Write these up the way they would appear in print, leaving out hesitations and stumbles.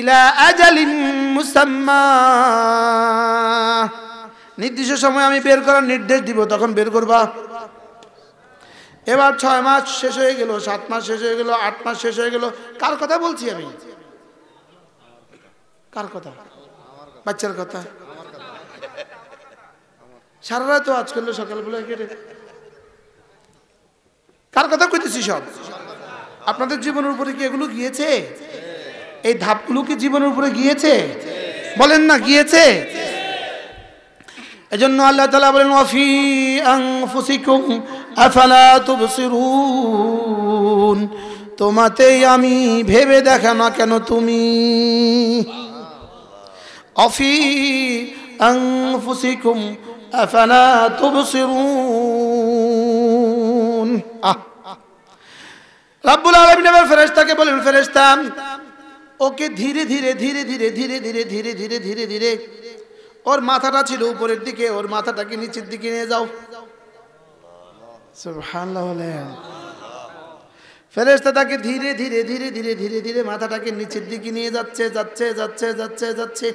ইলা আজালিন মুসাম্মা, নির্দিষ্ট সময় আমি বের করার নির্দেশ দিব, তখন বের করবা। এবার 6 মাস শেষ হয়ে গেল, 7 মাস শেষ হয়ে গেল, 8 মাস শেষ হয়ে গেল। কার কথা বলছি আমি? কার কথা? বাচ্চার কথা। সারা রাত আজ করলো, সকালবেলা কেটে। কার কথা কইতেছি? সব আপনাদের জীবনের উপরে কি এগুলো গিয়েছে? এই ধাপগুলো কি জীবনের উপরে গিয়েছে? বলেন না গিয়েছে। এজন্য আল্লাহ তাআলা বলেন, ওয়াফি আনফুসিকুম আফালা তুবসিরুন, তোমাতেই আমি, ভেবে দেখা না কেন তুমি। ওয়াফি আনফুসিকুম আফালা তুবসিরুন। রাব্বুল আলামিন এবার ফেরেশতাকে বলেন, ফেরেশতা ওকে ধীরে ধীরে ধীরে ধীরে ধীরে ধীরে ধীরে ধীরে ধীরে ধীরে, ওর মাথাটা ছিল উপরের দিকে, ওর মাথাটাকে নিচের দিকে নিয়ে যাও। সুবহানাল্লাহ। ফেরেশতা তাকে ধীরে ধীরে ধীরে ধীরে ধীরে ধীরে মাথাটাকে নিচের দিকে নিয়ে যাচ্ছে, যাচ্ছে, যাচ্ছে, যাচ্ছে, যাচ্ছে।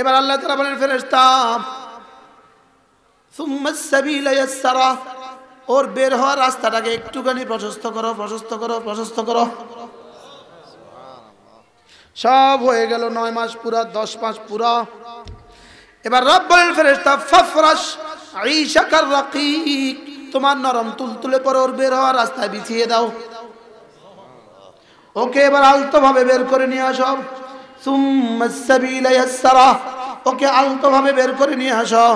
এবার আল্লাহ তাআলা বলেন, ফেরেশতা সুম্মা সাবিলা ইয়াসরা, ওর বের হওয়ার রাস্তাটাকে একটুখানি প্রশস্ত করো, প্রশস্ত করো, প্রশস্ত করো। সব হয়ে গেল, 9 মাস পুরা, 10 মাস পুরা। এবার রব বলেন, ফেরেশতা ফাফরাশ আইশাকার রাকীক, তোমার নরম তুলতুলে পর ওর বের হওয়ার রাস্তা বিছিয়ে দাও। ওকে এবার আলতোভাবে বের করে নিয়ে আসো। সুম্মা সাবিলা ইয়াসরা, ওকে আলতোভাবে বের করে নিয়ে আসো।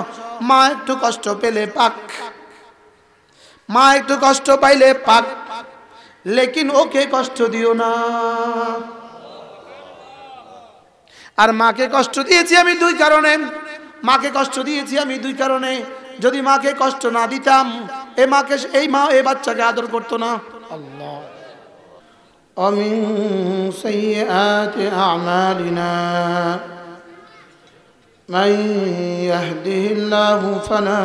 মা একটু কষ্ট পেলে পাক, মা একটু কষ্ট পাইলে পাক, লেকিন ওকে কষ্ট দিও না। আর মাকে কষ্ট দিয়েছি আমি 2 কারণে, মাকে কষ্ট দিয়েছি আমি 2 কারণে। যদি মাকে কষ্ট না দিতাম, এই মাকে, এই মা এই বাচ্চাকে আদর করতো না। আল্লাহ। আমিন সাইয়্যাতি আমালিনা মান ইয়াহদিহিল্লাহু ফালা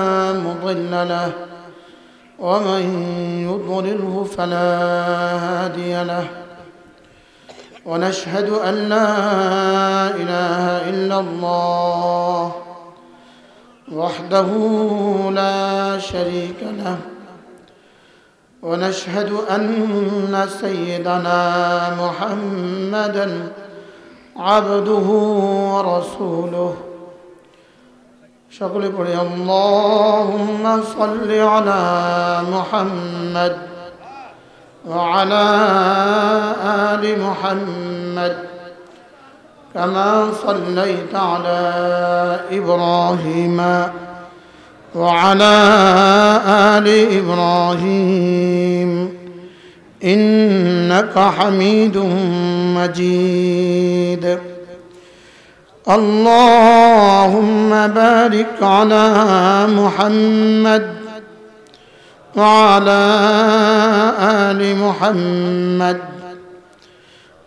মুদিল্লা লাহু ওয়া মান ইউদ্লিলহু ফালা হাদিয়া লাহু। ونشهد أن لا إله إلا الله وحده لا شريك له، ونشهد أن سيدنا محمدا عبده ورسوله. شكرا لله. اللهم صل على محمد وعلى آل محمد كما صليت على إبراهيم وعلى آل إبراهيم إنك حميد مجيد. اللهم بارك على محمد وعلى آل محمد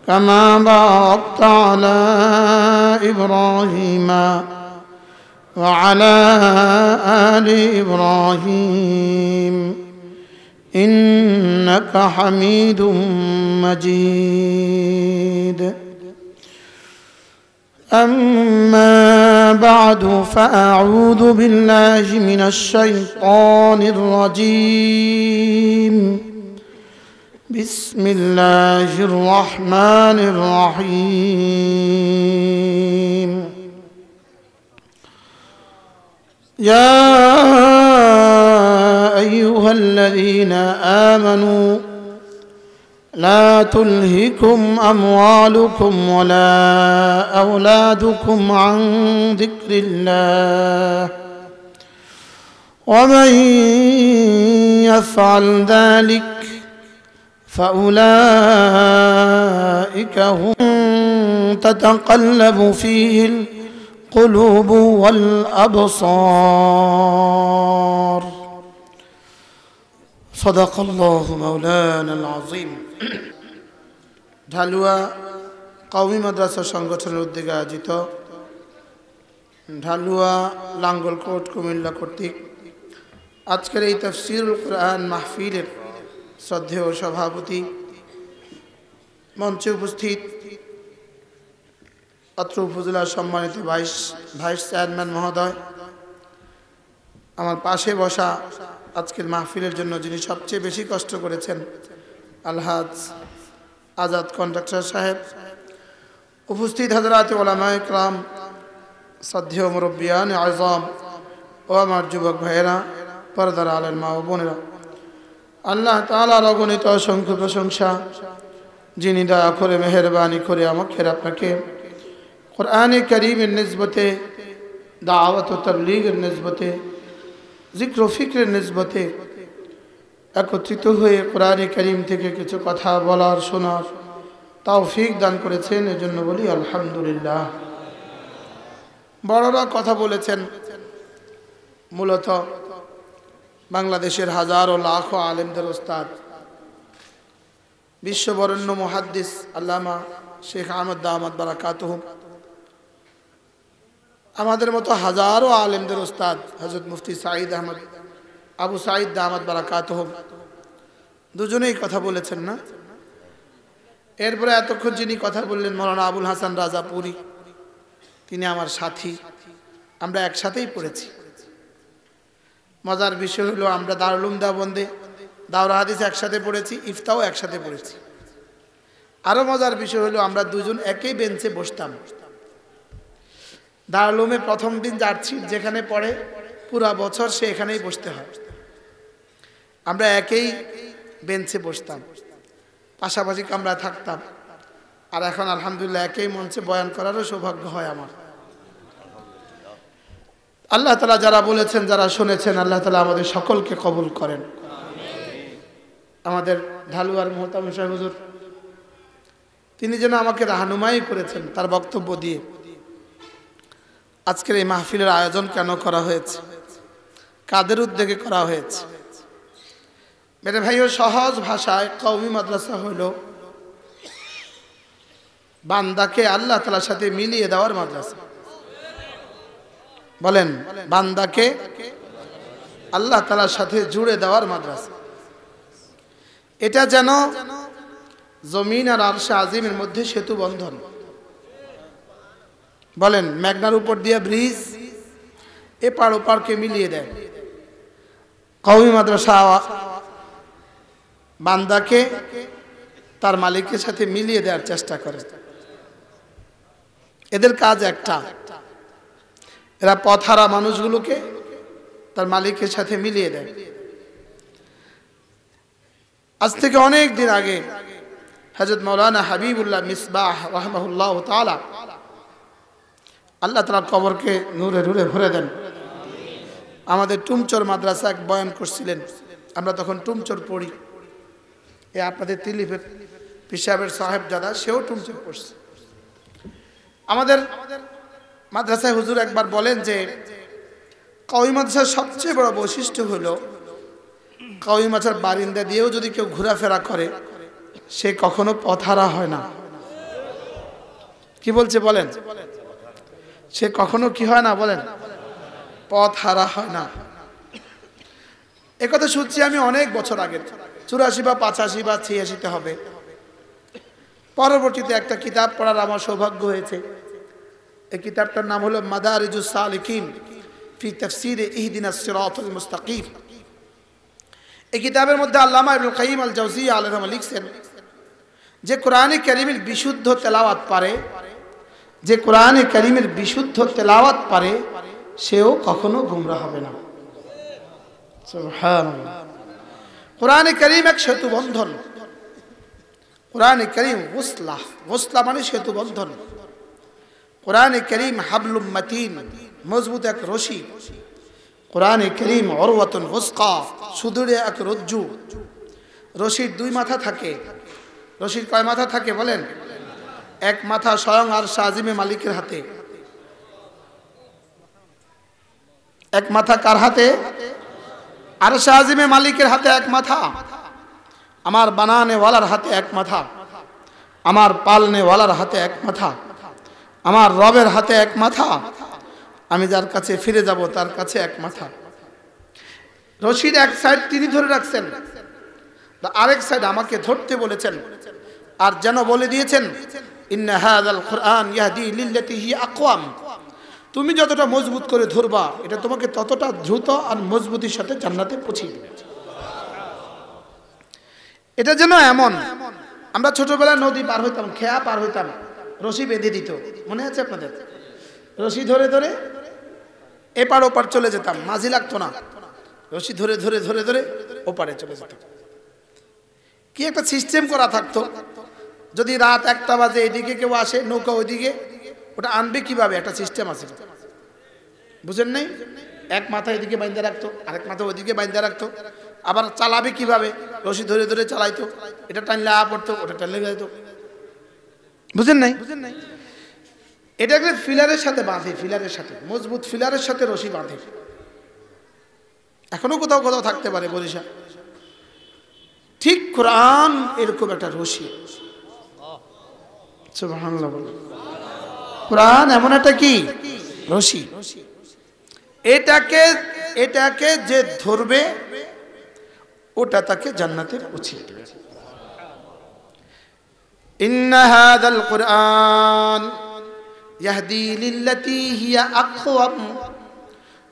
كما باركت على إبراهيم وعلى آل إبراهيم إنك حميد مجيد. أما بعد فأعوذ بالله من الشيطان الرجيم. بسم الله الرحمن الرحيم. يا أيها الذين آمنوا لا تلهكم أموالكم ولا أولادكم عن ذكر الله، ومن يفعل ذلك فأولئك هم تتقلب فيه القلوب والأبصار. صدق الله مولانا العظيم. ঢালুয়া কওমি মাদ্রাসা সংগঠনের উদ্যোগে আয়োজিত ঢালুয়া লাঙ্গলকোট কুমিল্লা কর্তৃক আজকের এই তাফসীরুল কোরআন মাহফিলের শ্রদ্ধেয় সভাপতি মঞ্চে উপস্থিত অত্র উপজেলার সম্মানিত ভাইস চেয়ারম্যান মহোদয়, আমার পাশে বসা আজকের মাহফিলের জন্য যিনি সবচেয়ে বেশি কষ্ট করেছেন আলহাজ আজাদ কন্ট্রাক্টর সাহেব, উপস্থিত হাজরাতে ওলামায়ে কেরাম, শ্রদ্ধেয় মুরব্বিয়ান আযম ও আমার যুবক ভাইয়েরা, পর্দার আলের মা ও বোনেরা, আল্লাহ তাআলার অগণিত অসংখ্য প্রশংসা যিনি দয়া করে মেহেরবানি করে আমাকে আপনাকে কোরআনে কারীমের নিসবতে, দাওয়াত ও তাবলীগের নিসবতে, জিক্র ও ফিকরের নিসবতে একত্রিত হয়ে কোরআনে কারীম থেকে কিছু কথা বলার শোনার তৌফিক দান করেছেন। এজন্য বলি আলহামদুলিল্লাহ। বড়রা কথা বলেছেন, মূলত বাংলাদেশের হাজার ও লাখ আলেমদের ওস্তাদ বিশ্ববরেণ্য মুহাদ্দিস আল্লামা শেখ আহমদ দামাত বারাকাতুহু, আমাদের মতো হাজারো আলেমদের ওস্তাদ হযরত মুফতি সাঈদ আহমদ আবু সাঈদ দামাত বারাকাতুহু, দুজনেই কথা বলেছেন না? এরপরে এতক্ষণ যিনি কথা বললেন মাওলানা আবুল হাসান রাজাপুরী, তিনি আমার সাথী, আমরা একসাথেই পড়েছি। মজার বিষয় হলো আমরা দারুল উলুম দেওবন্দে দাওরা হাদিস একসাথে পড়েছি, ইফতাও একসাথে পড়েছি। আরও মজার বিষয় হলো আমরা দুজন একই বেঞ্চে বসতাম। দারুল উলুমে প্রথম দিন যাচ্ছি, যেখানে পড়ে পুরা বছর সে এখানেই বসতে হয়, আমরা একই বেঞ্চে বসতাম, পাশাপাশি কামরায় থাকতাম। আর এখন আলহামদুলিল্লাহ একই মঞ্চে বয়ান করারও সৌভাগ্য হয় আমার। আল্লাহ তাআলা যারা বলেছেন, যারা শুনেছেন, আল্লাহ তাআলা আমাদের সকলকে কবুল করেন। আমাদের ঢালুয়ার মোহতাম সাহেব হুজুর, তিনি যেন আমাকে রাহনুমাই করেছেন তার বক্তব্য দিয়ে। আজকের এই মাহফিলের আয়োজন কেন করা হয়েছে, কাদের উদ্যোগে করা হয়েছে? মেরে ভাইও, সহজ ভাষায় কওমি মাদ্রাসা হলো বান্দাকে আল্লাহ তাআলার সাথে মিলিয়ে দেওয়ার মাদ্রাসা। বলেন, বান্দাকে আল্লাহ তাআলার সাথে জুড়ে দেওয়ার মাদ্রাসা। এটা যেন জমিন আর আরশে আজিমের মধ্যে সেতু বন্ধন। বলেন, মেঘনার উপর দিয়ে ব্রিজ, এপার ওপারকে মিলিয়ে দেয়। কওমি মাদ্রাসা বান্দাকে তার মালিকের সাথে মিলিয়ে দেওয়ার চেষ্টা করে। এদের কাজ একটা, এরা পথহারা মানুষগুলোকে তার মালিকের সাথে মিলিয়ে দেয়। আজ থেকে অনেক দিন আগে হযরত মাওলানা হাবিবুল্লাহ মিসবাহ রাহমাহুল্লাহ তাআলা, আল্লাহ তাআলা কবরকে নূরে নূরে ভরে দেন, আমাদের টুমচর মাদ্রাসা এক বয়ান করছিলেন। আমরা তখন টুমচর পড়ি, এ আপনাদের তিলিফের পিসাবের সাহেব দাদা, সেও টুমচর পড়ছে। আমাদের মাদ্রাসায় হুজুর একবার বলেন যে কওমি মাদ্রাসার সবচেয়ে বড় বৈশিষ্ট্য হলো, কওমি মাদ্রাসার বারিন্দা দিয়েও যদি কেউ ঘোরাফেরা করে সে কখনো পথহারা হয় না। কি বলছে বলেন, সে কখনো কি হয় না? বলেন, পথহারা হয় না। একথা শুনছি আমি অনেক বছর আগে, 84 বা 85 বা 86-তে হবে। পরবর্তীতে একটা কিতাব পড়ার আমার সৌভাগ্য হয়েছে। এই কিতাবটার নাম হলো মাদারিজুস সালিকিন ফি তাফসীর ইহদিনাস সিরাতাল মুস্তাকিম। এই কিতাবের মধ্যে আল্লামা ইবনুল কাইয়িম আল জাওজিয়া আলাইহিস লিখছেন, যে কোরআনে কারীমের বিশুদ্ধ তেলাওয়াত পারে, যে কোরআনে কারীমের বিশুদ্ধ তেলাওয়াত পারে, সেও কখনো গুমরা হবে না। সুবহানাল্লাহ। কোরআনে কারীম এক সেতু বন্ধন। কোরআনে কারীম ওসলা, ওসলা মানে সেতু বন্ধন। কোরআনে কারীম হাবলুম মাতিন, মজবুত এক রশি। কোরআনে কারীম উরওয়াতুন উসকা, সুদূরে এক রজ্জু। রশির দুই মাথা থাকে। রশির কয় মাথা থাকে? বলেন, এক মাথা স্বয়ং আরশে আজিমের মালিকের হাতে। এক মাথা কার হাতে? আরশে আজিমের মালিকের হাতে এক মাথা। আমার বানানেওয়ালার হাতে এক মাথা, আমার পালনেওয়ালার হাতে এক মাথা, আমার রবের হাতে এক মাথা, আমি যার কাছে ফিরে যাব তার কাছে এক মাথা। রশির এক সাইড তিনি ধরে রাখছেন, আরেক সাইড আমাকে ধরতে বলেছেন। আর যেন বলে দিয়েছেন, ইন্না হাযাল কুরআন ইয়াহদি লিল্লাতি হিয়া আকওয়াম, তুমি যতটা মজবুত করে ধরবা এটা তোমাকে ততটা দ্রুত আর মজবুতির সাথে জান্নাতে পৌঁছিয়ে দেবে। এটা যেন এমন, আমরা ছোটবেলায় নদী পার হইতাম, খেয়া পার হইতাম, রশি বেঁধে দিত, মনে আছে আপনাদের? রশি ধরে ধরে এপার ওপার চলে যেতাম, মাঝি লাগতো না, রশি ধরে ধরে ধরে ধরে ওপারে চলে যেতাম। কি একটা সিস্টেম করা থাকতো, যদি রাত 1টা বাজে এদিকে কেউ আসে নৌকা ওইদিকে, ওটা আনবে কিভাবে একটা সিস্টেম আছে, বুঝেন নাই? এক মাথা এদিকে বাইন্ধা রাখতো, আরেক মাথা ওইদিকে বাইন্ধা রাখতো, আবার চালাবে কিভাবে, রশি ধরে ধরে চালাইতো, এটা টানলে আ পড়তো, ওটা টানলে যাইতো, বুঝেন নাই? এটাকে ফিলারের সাথে বাঁধে, ফিলারের সাথে, মজবুত ফিলারের সাথে রশি বাঁধে। এখনো কোথাও কোথাও থাকতে পারে বরিশাল। ঠিক কোরআন এরকম একটা রশি, সুবহানাল্লাহ। কোরআন এমন একটা কি রশি, এটাকে যে ধরবে ওটা তাকে জান্নাতে পৌঁছিয়ে দেবে। ইন্না হাযাল কুরআন ইয়াহদি লিল্লাতি হিয়া আকওয়াম,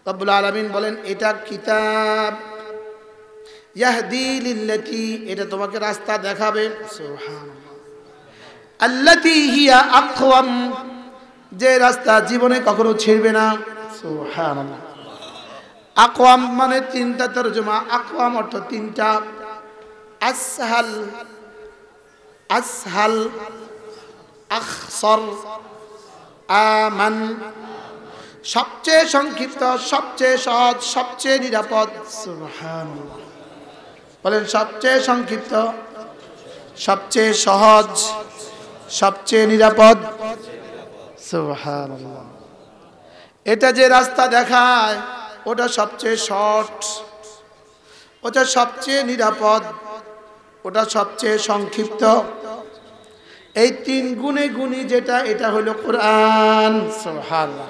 রব্বুল আলামিন বলেন এটা কিতাব, ইয়াহদি লিল্লাতি এটা তোমাকে রাস্তা দেখাবে, সুবহানাল্লাহ, আল্লাতি হিয়া আকওয়াম যে রাস্তা জীবনে কখনো ছিড়বে না, সুবহানাল্লাহ। আকওয়াম মানে তিনটা তরজমা, আকওয়াম অর্থ তিনটা, আসহাল, আসহাল, আখসর, আমান, সবচেয়ে সংক্ষিপ্ত, সবচেয়ে সহজ, সবচেয়ে নিরাপদ, সুবহানাল্লাহ। বলেন সবচেয়ে সংক্ষিপ্ত, সবচেয়ে সহজ, সবচেয়ে নিরাপদ, সুবহানাল্লাহ। এটা যে রাস্তা দেখায় ওটা সবচেয়ে শর্ট, ওটা সবচেয়ে নিরাপদ, ওটা সবচেয়ে সংক্ষিপ্ত। এই তিন গুণে গুণী যেটা, এটা হলো কোরআন, সুবহানাল্লাহ।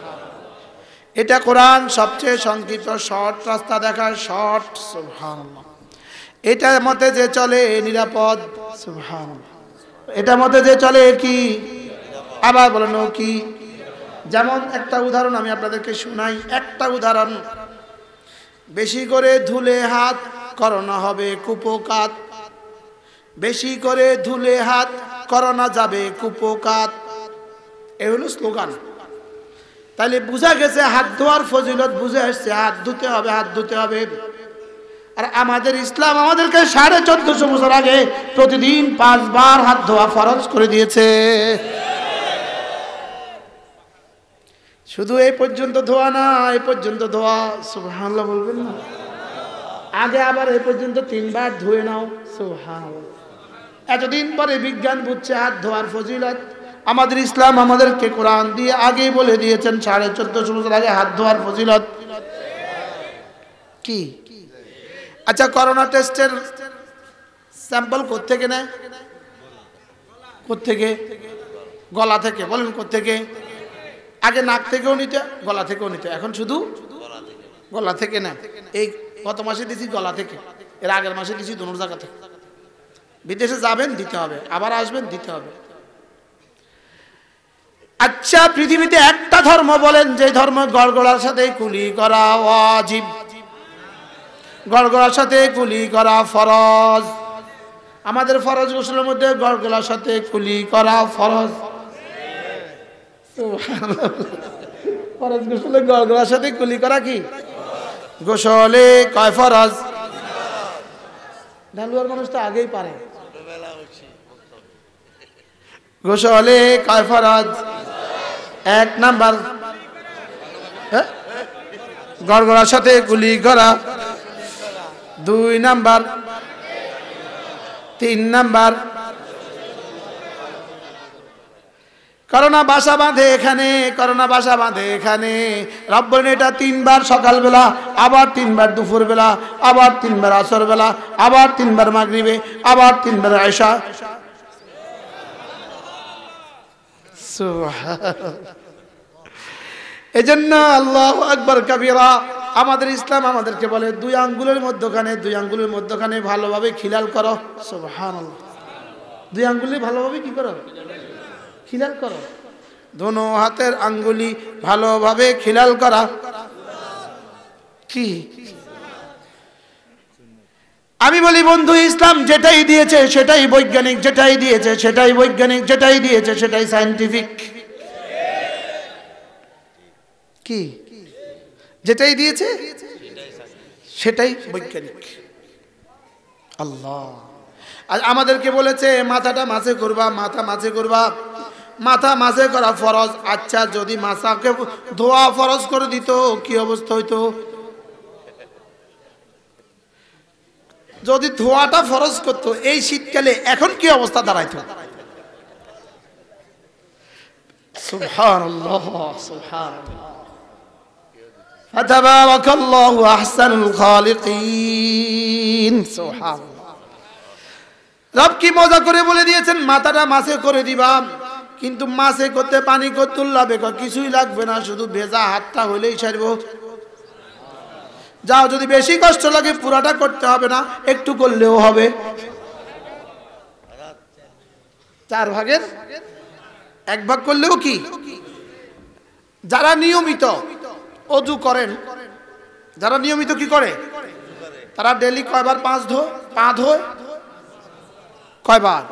এটা কোরআন সবচেয়ে সংক্ষিপ্ত, শর্ট রাস্তা দেখায়, শর্ট, সুবহানাল্লাহ। এটার মতে যে চলে নিরাপদ, সুবহানাল্লাহ। এটার মতে যে চলে কি, আবার বলেন কি? যেমন একটা উদাহরণ আমি আপনাদেরকে শুনাই, একটা উদাহরণ, বেশি করে ধুলে হাত করোনা হবে কুপোকাত, বেশি করে ধুলে হাত করোনা যাবে কুপোকাত, এ হলো স্লোগান। তাহলে বোঝা গেছে হাত ধোয়ার ফজিলত বুঝে আসছে, হাত ধুতে হবে, হাত ধুতে হবে। আর আমাদের ইসলাম আমাদেরকে 1450 বছর আগে প্রতিদিন 5 বার হাত ধোয়া ফরজ করে দিয়েছে। শুধু এই পর্যন্ত ধোয়া না, এই পর্যন্ত ধোয়া, সুবহানাল্লাহ বলবেন না? আগে আবার এই পর্যন্ত 3 বার ধুয়ে নাও, সুবহানাল্লাহ। এতদিন পরে বিজ্ঞান বুঝছে হাত ধোয়ার ফজিলত, আমাদের ইসলাম আমাদেরকে কোরআন দিয়ে আগেই বলে দিয়েছেন 1450 বছর আগে হাত ধোয়ার ফজিলত কি। আচ্ছা, করোনা টেস্টের স্যাম্পল কোত্থেকে নেয়? কোত্থেকে? গলা থেকে। বলেন কোত্থেকে? আগে নাক থেকেও নিত, গলা থেকেও নিত, এখন শুধু গলা থেকে না। এই গত মাসে দিছি গলা থেকে, এর আগের মাসে দিছি দোনো জায়গা থেকে। বিদেশে যাবেন দিতে হবে, আবার আসবেন দিতে হবে। আচ্ছা, পৃথিবীতে একটা ধর্ম বলেন যে ধর্ম গড়গড়ার সাথে কুলি করা ওয়াজিব, গড়গড়ার সাথে কুলি করা ফরজ। আমাদের ফরজ গোসলের মধ্যে গড়গড়ার সাথে কুলি করা ফরজ, ফরজ গোসলে গড়গড়ার সাথে কুলি করা কি? গোসলে কয় ফরজ? ঢালুয়ার মানুষ তো আগেই পারে। গোসলে কয় ফরজ? 1 নাম্বার গড়গড়ার সাথে কুলি করা, 2 নাম্বার, 3 নাম্বার। করোনা বাসা বাঁধে এখানে, করোনা বাসা বাঁধে এখানে, রব্বুল এটা 3 বার সকালবেলা, আবার 3 বার দুপুরবেলা, আবার 3 বার আসরবেলা, আবার 3 বার মাগরিবে, আবার 3 বার আয়েশা। এজন্য আল্লাহু আকবার কাবীরা। আমাদের ইসলাম আমাদেরকে বলে 2 আঙ্গুলের মধ্যখানে, 2 আঙ্গুলের মধ্যখানে ভালোভাবে খিলাল করো, সুবহানাল্লাহ। দুই আঙ্গুলি ভালোভাবে কি করো, খিলাল করো। দোনো হাতের আঙ্গুলি ভালোভাবে খিলাল করা কি? আমি বলি বন্ধু, ইসলাম যেটাই দিয়েছে সেটাই বৈজ্ঞানিক, যেটাই দিয়েছে সেটাই বৈজ্ঞানিক, যেটাই দিয়েছে সেটাই সায়েন্টিফিক। কি যেটাই দিয়েছে সেটাই বৈজ্ঞানিক। আল্লাহ আর আমাদেরকে বলেছে মাথাটা মাঝে করবা, মাথা মাঝে করবা, মাথা মাঝে করা ফরজ। আচ্ছা, যদি মাথাকে ধোয়া ফরজ করে দিত কি অবস্থা হইতো? যদি ধোয়াটা ফরজ করত এই শীতকালে এখন কি অবস্থা দাঁড়াইত? সুবহানাল্লাহ, সুবহানাল্লাহ। ফাতাবারাকাল্লাহু আহসানুল খালিকিন, সুবহানাল্লাহ। রব কি মজা করে বলে দিয়েছেন মাথাটা মাসে করে দিবা, কিন্তু মাসে করতে পানি করতে লাগবে, কিছুই লাগবে না, শুধু ভেজা হাতটা হইলেই সারব। যাও, যদি বেশি কষ্ট লাগে পুরাটা করতে হবে না, একটু করলেও হবে। চার ভাগের এক ভাগ করলেও কি? যারা নিয়মিত অজু করেন, যারা নিয়মিত কি করে, তারা ডেইলি কয়বার পা ধোয়? কয়বার?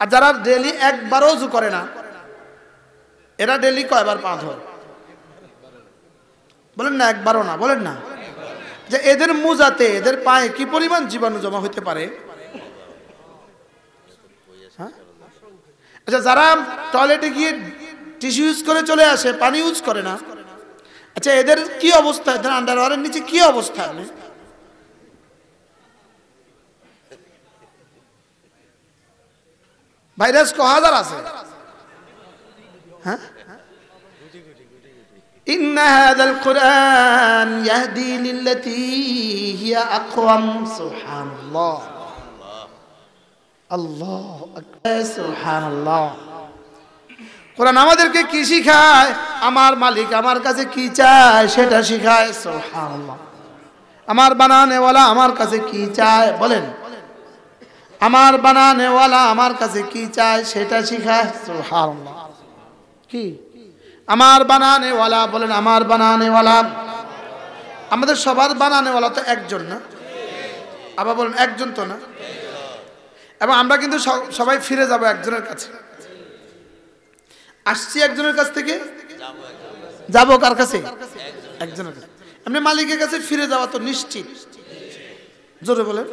আর যারা ডেইলি একবারও অজু করে না, এরা ডেইলি কয়বার পা ধোয়? বলেন না, একবারও না। বলেন না যে এদের মোজাতে, এদের পায়ে কি পরিমাণ জীবাণু জমা হতে পারে? আচ্ছা, যারা টয়লেটে গিয়ে টিস্যু ইউজ করে চলে আসে, পানি ইউজ করে না, আচ্ছা এদের কি অবস্থা? এদের আন্ডারওয়্যারের নিচে কি অবস্থা? ভাইরাস ক হাজার আছে। হ্যাঁ, ইন্না হাযাল কুরআন ইয়াহদি লিল্লাতী হিয়া আকওয়াম। সুবহানাল্লাহ, আল্লাহু আকবার, সুবহানাল্লাহ। কোরআন আমাদেরকে কি শিখায়? আমার মালিক আমার কাছে কি চায় সেটা শিখায়। সুবহানাল্লাহ। আমার বানানেওয়ালা আমার কাছে কি চায়? বলেন, আমার বানানেওয়ালা আমার কাছে কি চায় সেটা শিখায়। সুবহানাল্লাহ। কি আমার বানানেওয়ালা? বলেন, আমার বানানেওয়ালা। আমাদের সবার বানানেওয়ালা তো একজন না? আবার বলেন, একজন তো না? এবং আমরা কিন্তু সবাই ফিরে যাব একজনের কাছে। আসছি একজনের কাছ থেকে, যাব কার কাছে? একজনের কাছে। এমনি মালিকের কাছে ফিরে যাওয়া তো নিশ্চিত। জোরে বলেন।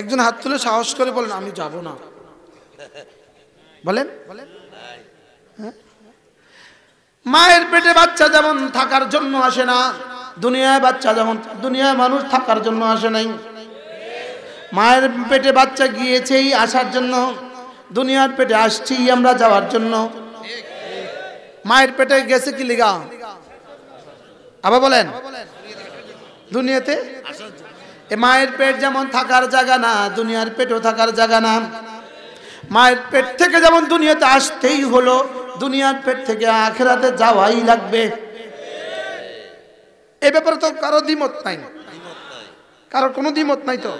একজন হাত তুলে সাহস করে বলেন, আমি যাব না। বলেন, হ্যাঁ। মায়ের পেটে বাচ্চা যেমন থাকার জন্য আসে না, দুনিয়ায় বাচ্চা যেমন দুনিয়ায় মানুষ থাকার জন্য আসে নাই। মায়ের পেটে বাচ্চা গিয়েছেই আসার জন্য, দুনিয়ার পেটে আসছি আমরা যাওয়ার জন্য। মায়ের পেটে গেছে কি লিগা? আবার বলেন, দুনিয়াতে। মায়ের পেট যেমন থাকার জায়গা না, দুনিয়ার পেটও থাকার জায়গা না। মায়ের পেট থেকে যেমন দুনিয়াতে আসতেই হলো, দুনিয়ার পেট থেকে আখিরাতে যাওয়াই লাগবে। এই ব্যাপারে তো কারো দ্বিমত নাই, কারো কোনো দ্বিমত নাই। তো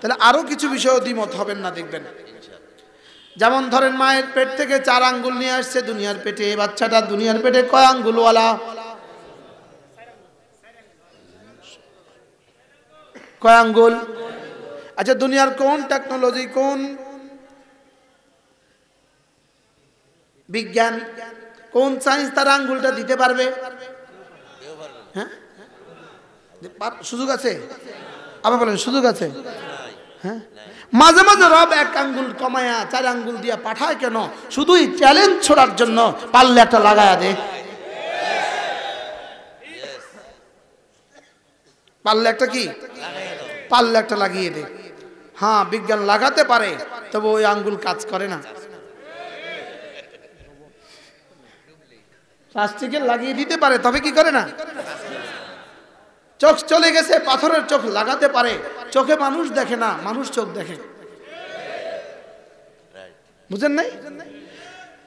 তাহলে আরো কিছু বিষয়ে দ্বিমত হবেন না, দেখবেন। যেমন ধরেন, মায়ের পেট থেকে 4 আঙ্গুল নিয়ে আসছে দুনিয়ার পেটে। এই বাচ্চাটা দুনিয়ার পেটে কয় আঙ্গুলওয়ালা? কয় আঙ্গুল? আচ্ছা, দুনিয়ার কোন টেকনোলজি, কোন বিজ্ঞান, কোন সায়েন্স তার আঙ্গুলটা দিতে পারবে? হ্যাঁ, সুযোগ আছে। আবার বলেন, সুযোগ আছে। হ্যাঁ, মাঝে মাঝে রব 1 আঙ্গুল কমায়া 4 আঙ্গুল দিয়া পাঠায় কেন? শুধুই চ্যালেঞ্জ ছোড়ার জন্য। পারলে একটা লাগায়া দে, পারলে একটা কি, পারলে একটা লাগিয়ে দে। হ্যাঁ, বিজ্ঞান লাগাতে পারে, তবে ওই আঙ্গুল কাজ করে না। প্লাস্টিকের লাগিয়ে দিতে পারে, তবে কি করে না। চোখ চলে গেছে, পাথরের চোখ লাগাতে পারে, চোখে মানুষ দেখে না, মানুষ চোখ দেখে। বুঝেন নাই?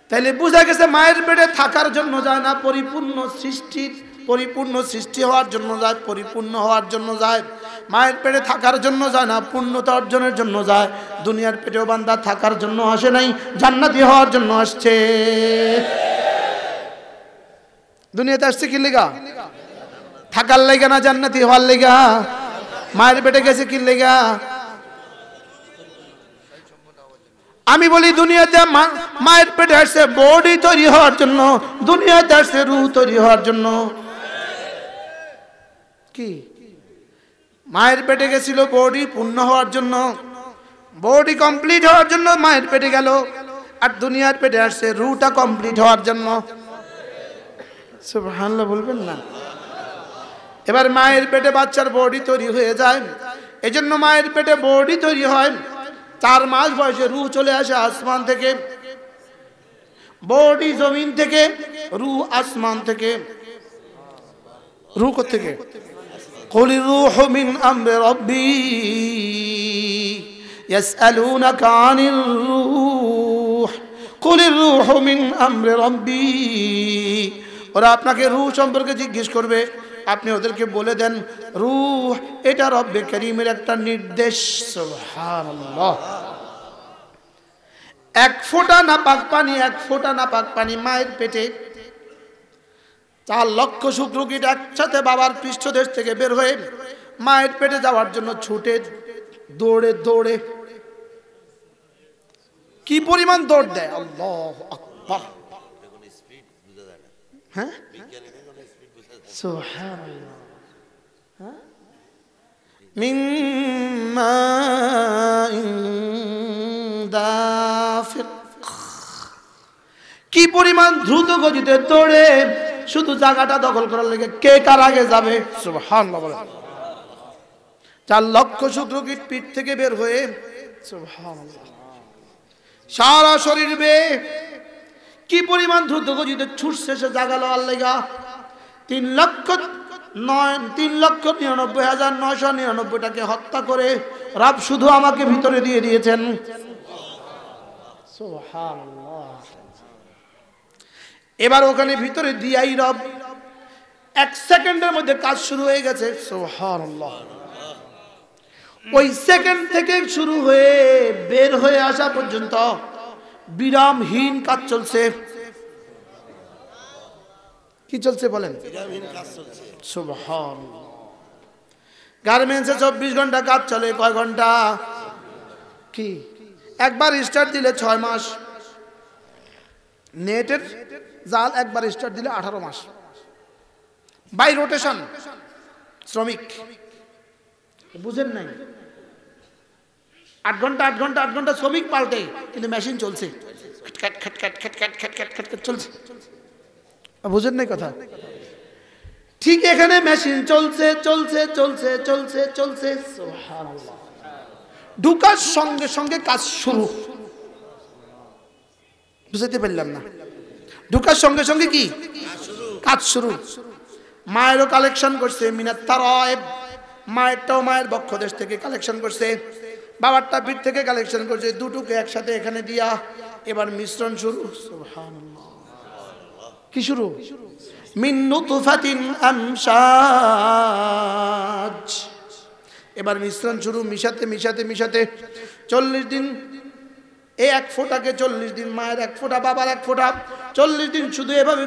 তাইলে বুঝা গেছে মায়ের পেটে থাকার জন্য যায় না, পরিপূর্ণ সৃষ্টির, পরিপূর্ণ সৃষ্টি হওয়ার জন্য যায়, পরিপূর্ণ হওয়ার জন্য যায়। মায়ের পেটে থাকার জন্য যায় না, পূর্ণতা অর্জনের জন্য যায়। দুনিয়ার পেটেও বান্দা থাকার জন্য আসে নাই, জান্নাতি হওয়ার জন্য আসছে। দুনিয়াতে আসছে কি লেগা? থাকার লেগা না জান্নাতি হওয়ার লেগা? মায়ের পেটে গেছে কি লেগা? আমি বলি দুনিয়াতে মায়ের পেটে আসছে বডি তৈরি হওয়ার জন্য, দুনিয়াতে আসছে রূহ তৈরি হওয়ার জন্য। কি মায়ের পেটে গেছিল বডি পূর্ণ হওয়ার জন্য, বডি কমপ্লিট হওয়ার জন্য মায়ের পেটে গেল, আর দুনিয়ার পেটে আসছে রুটা কমপ্লিট হওয়ার জন্য। সুবহানাল্লাহ বলবেন না? এবার মায়ের পেটে বাচ্চার বডি তৈরি হয়ে যায়, এজন্য মায়ের পেটে বডি তৈরি হয়। 4 মাস বয়সে রুহ চলে আসে আসমান থেকে, বডি জমিন থেকে, রুহ আসমান থেকে। রুহ কোত্থেকে? قل الروح من أمر ربي يسألونك عن الروح قل الروح من أمر ربي ওরা আপনাকে রূহ সম্পর্কে জিজ্ঞেস করবে, আপনি ওদেরকে বলে দেন রূহ এটা রব্বে করিমের একটা নির্দেশ। সুবহানাল্লাহ। এক ফোঁটা নাপাক পানি মায়ের পেটে, 4 লক্ষ শুক্রকীট একসাথে বাবার পৃষ্ঠদেশ থেকে বের হয়ে মায়ের পেটে যাওয়ার জন্য ছুটে দৌড়ে কি পরিমাণ দৌড় দেয়! আল্লাহু আকবার! হ্যাঁ, সুবহানাল্লাহ। মিম্মা দাফিক, কি পরিমাণ দ্রুত গতিতে দৌড়ে শুধু জায়গাটা দখল করার লেগে, কে কার আগে যাবে। সুবহানাল্লাহ বলেন। 4 লক্ষ শুক্রকীট পিঠ থেকে বের হয়ে সুবহানাল্লাহ সারা শরীর বেয়ে কি পরিমাণ দ্রুত গতিতে ছুটছে সে জায়গা লওয়ার লেগা। 3,99,999টাকে হত্যা করে রব শুধু আমাকে ভিতরে দিয়ে দিয়েছেন। সুবহানাল্লাহ। এবার ওখানে ভিতরে দিয়াই রব, 1 সেকেন্ডের মধ্যে কাজ শুরু হয়ে গেছে। সুবহানাল্লাহ। ওই সেকেন্ড থেকে শুরু হয়ে বের হয়ে আসা পর্যন্ত বিরামহীন কাজ চলছে। কি চলছে বলেন? সুবহানাল্লাহ। গার্মেন্টসে 24 ঘন্টা কাজ চলে, কয় ঘন্টা? কি একবার স্টার্ট দিলে 6 মাস, নেটের জাল একবার স্টার্ট দিলে 18 মাস, বাই রোটেশন শ্রমিক। বুঝেন নাই? 8 ঘন্টা শ্রমিক পাল্টে, কিন্তু মেশিন চলছে। বুঝেন নাই কথা? ঠিক এখানে মেশিন চলছে। ঢুকার সঙ্গে সঙ্গে কাজ শুরু। বুঝাইতে পারলাম না? ঢুকার সঙ্গে সঙ্গে কি কাজ শুরু। মায়েরও কালেকশন করছে মিনাত তারায়েব, মায়েরটাও মায়ের বক্ষদেশ থেকে কালেকশন করছে, বাবারটা পিঠ থেকে কালেকশন করছে, দুটোকে একসাথে এখানে দিয়া এবার মিশ্রণ শুরু। সুবহানাল্লাহ। কি শুরু? মিন নুতফাতিন আমশাজ, এবার মিশ্রণ শুরু। মিশাতে 40 দিন, এই 1 ফোঁটাকে 40 দিন, মায়ের 1 ফোঁটা, বাবার 1 ফোঁটা, 40 দিন শুধু এভাবে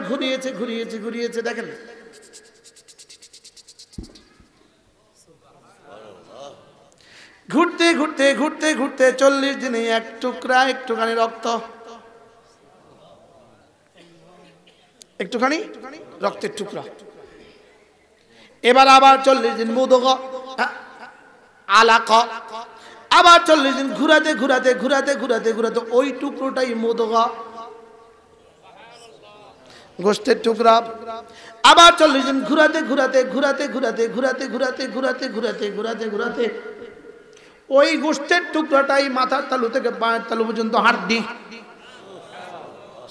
ঘুরিয়েছে। দেখেন ঘুরতে 40 দিনে 1 টুকরা একটুখানি রক্তের টুকরা। এবার আবার 40 দিন মুদগা আলাকা, আবার 40 দিন ঘুরাতে ওই টুকরোটাই মুদগা গোষ্ঠের টুকরা। আবার 40 দিন ঘুরাতে ওই গোষ্ঠের টুকরাটাই মাথার তালু থেকে পায়ের তালু পর্যন্ত হাড্ডি।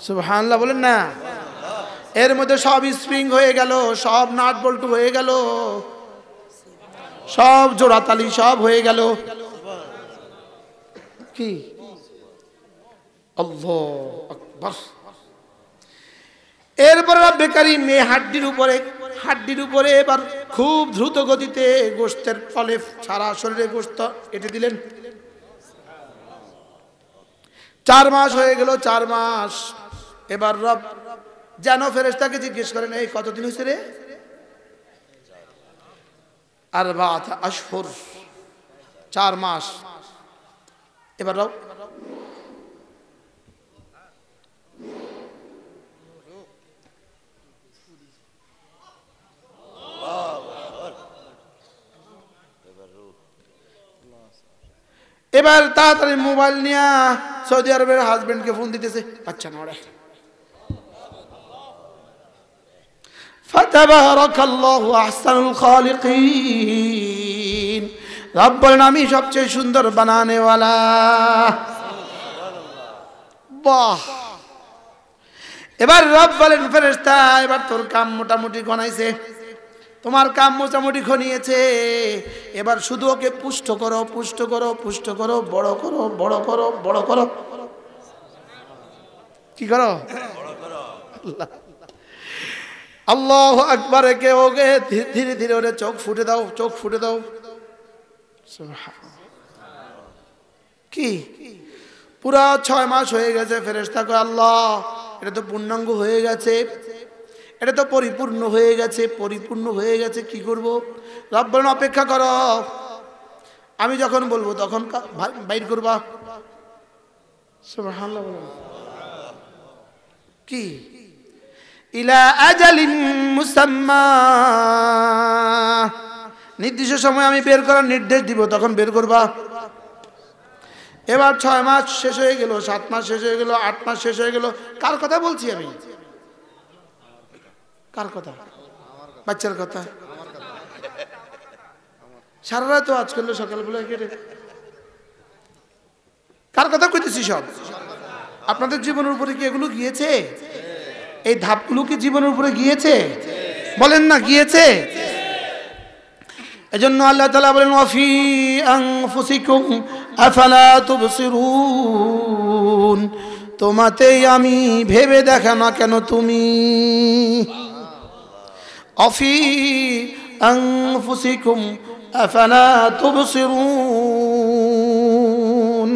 সুবহানাল্লাহ বলেন না? এর মধ্যে সব স্প্রিং হয়ে গেল, সব নাট বল্টু হয়ে গেল, সব জোড়াতালি সব হয়ে গেল। কি আল্লাহু আকবার! এরপর রব্বে কারীম এই হাড্ডির উপরে এবার খুব দ্রুত গতিতে গোশতের ফলে সারা শরীরে গোশত এঁটে দিলেন। 4 মাস হয়ে গেল, 4 মাস। এবার রব যেন ফেরেশতাকে জিজ্ঞেস করেন, এই কতদিন হয়েছে রে? 4 মাস, 4 মাস। এবার রব এবার তাড়াতাড়ি মোবাইল নিয়ে সৌদি আরবের হাজবেন্ডকে ফোন দিতেছে, পাচ্ছা না ওরা। ফাতাবারাকাল্লাহু আহসানুল খালিকিন, রব্বুল নামি সবচেয়ে সুন্দর বানানেওয়ালা। বাহ! এবার রব বলেন, ফেরেশতা এবার তোর কাম মোটামুটি গনাইছে, তোমার কাম মোটামুটি ঘনিয়েছে, এবার শুধু ওকে পুষ্ট করো, পুষ্ট করো, পুষ্ট করো, বড় করো, বড় করো, বড় করো। কি করো? আল্লাহ আকবার! একে ওকে ধীরে ধীরে ওরে চোখ ফুটে দাও, চোখ ফুটে দাও। কি পুরা 6 মাস হয়ে গেছে। ফেরেশতা কয়, আল্লাহ এটা তো পূর্ণাঙ্গ হয়ে গেছে, এটা তো পরিপূর্ণ হয়ে গেছে, পরিপূর্ণ হয়ে গেছে, কি করব? রব বলেন, অপেক্ষা করো, আমি যখন বলবো তখন বাইর করবা। সুবহানাল্লাহ! কি ইলা আজালিন মুসাম্মা, নির্দিষ্ট সময় আমি বের করার নির্দেশ দিব, তখন বের করবা। এবার 6 মাস শেষ হয়ে গেল, 7 মাস শেষ হয়ে গেল, 8 মাস শেষ হয়ে গেল। কার কথা বলছি আমি? কার কথা? বাচ্চার কথা। সারা রাত আজ করলো, সকালবেলা কেটে। কার কথা কইতেছি? সব আপনাদের জীবনের উপরে কি এগুলো গিয়েছে? এই ধাপগুলো কি জীবনের উপরে গিয়েছে? বলেন না, গিয়েছে। এজন্য আল্লাহ তাআলা বলেন, ওয়াফি আনফুসিকুম আফালা তুবসিরুন, তোমাতেই আমি, ভেবে দেখা না কেন তুমি। অফি আনফুসিকুম আফালা তুবসিরুন।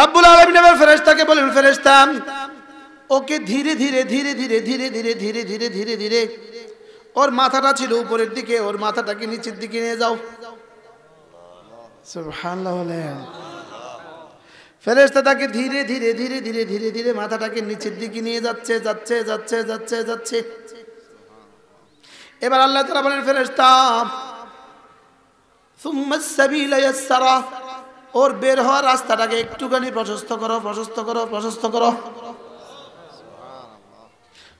রব্বুল আলামিন এবার ফেরেশতাকে বলেন, ফেরেশতা ওকে ধীরে ধীরে ধীরে ধীরে ধীরে ধীরে ধীরে ধীরে ধীরে ধীরে, ওর মাথাটা ছিল উপরের দিকে, ওর মাথাটাকে নিচের দিকে নিয়ে যাও। সুবহানাল্লাহ! ফেরেশতা তাকে ধীরে ধীরে ধীরে ধীরে ধীরে ধীরে মাথাটাকে নিচের দিকে নিয়ে যাচ্ছে, যাচ্ছে, যাচ্ছে, যাচ্ছে, যাচ্ছে। এবার আল্লাহ তাআলা বলেন, ফেরেশতা সুম্মা সাবিলা ইয়াসরা, ওর বের হওয়ার রাস্তাটাকে একটুখানি প্রশস্ত করো, প্রশস্ত করো, প্রশস্ত করো।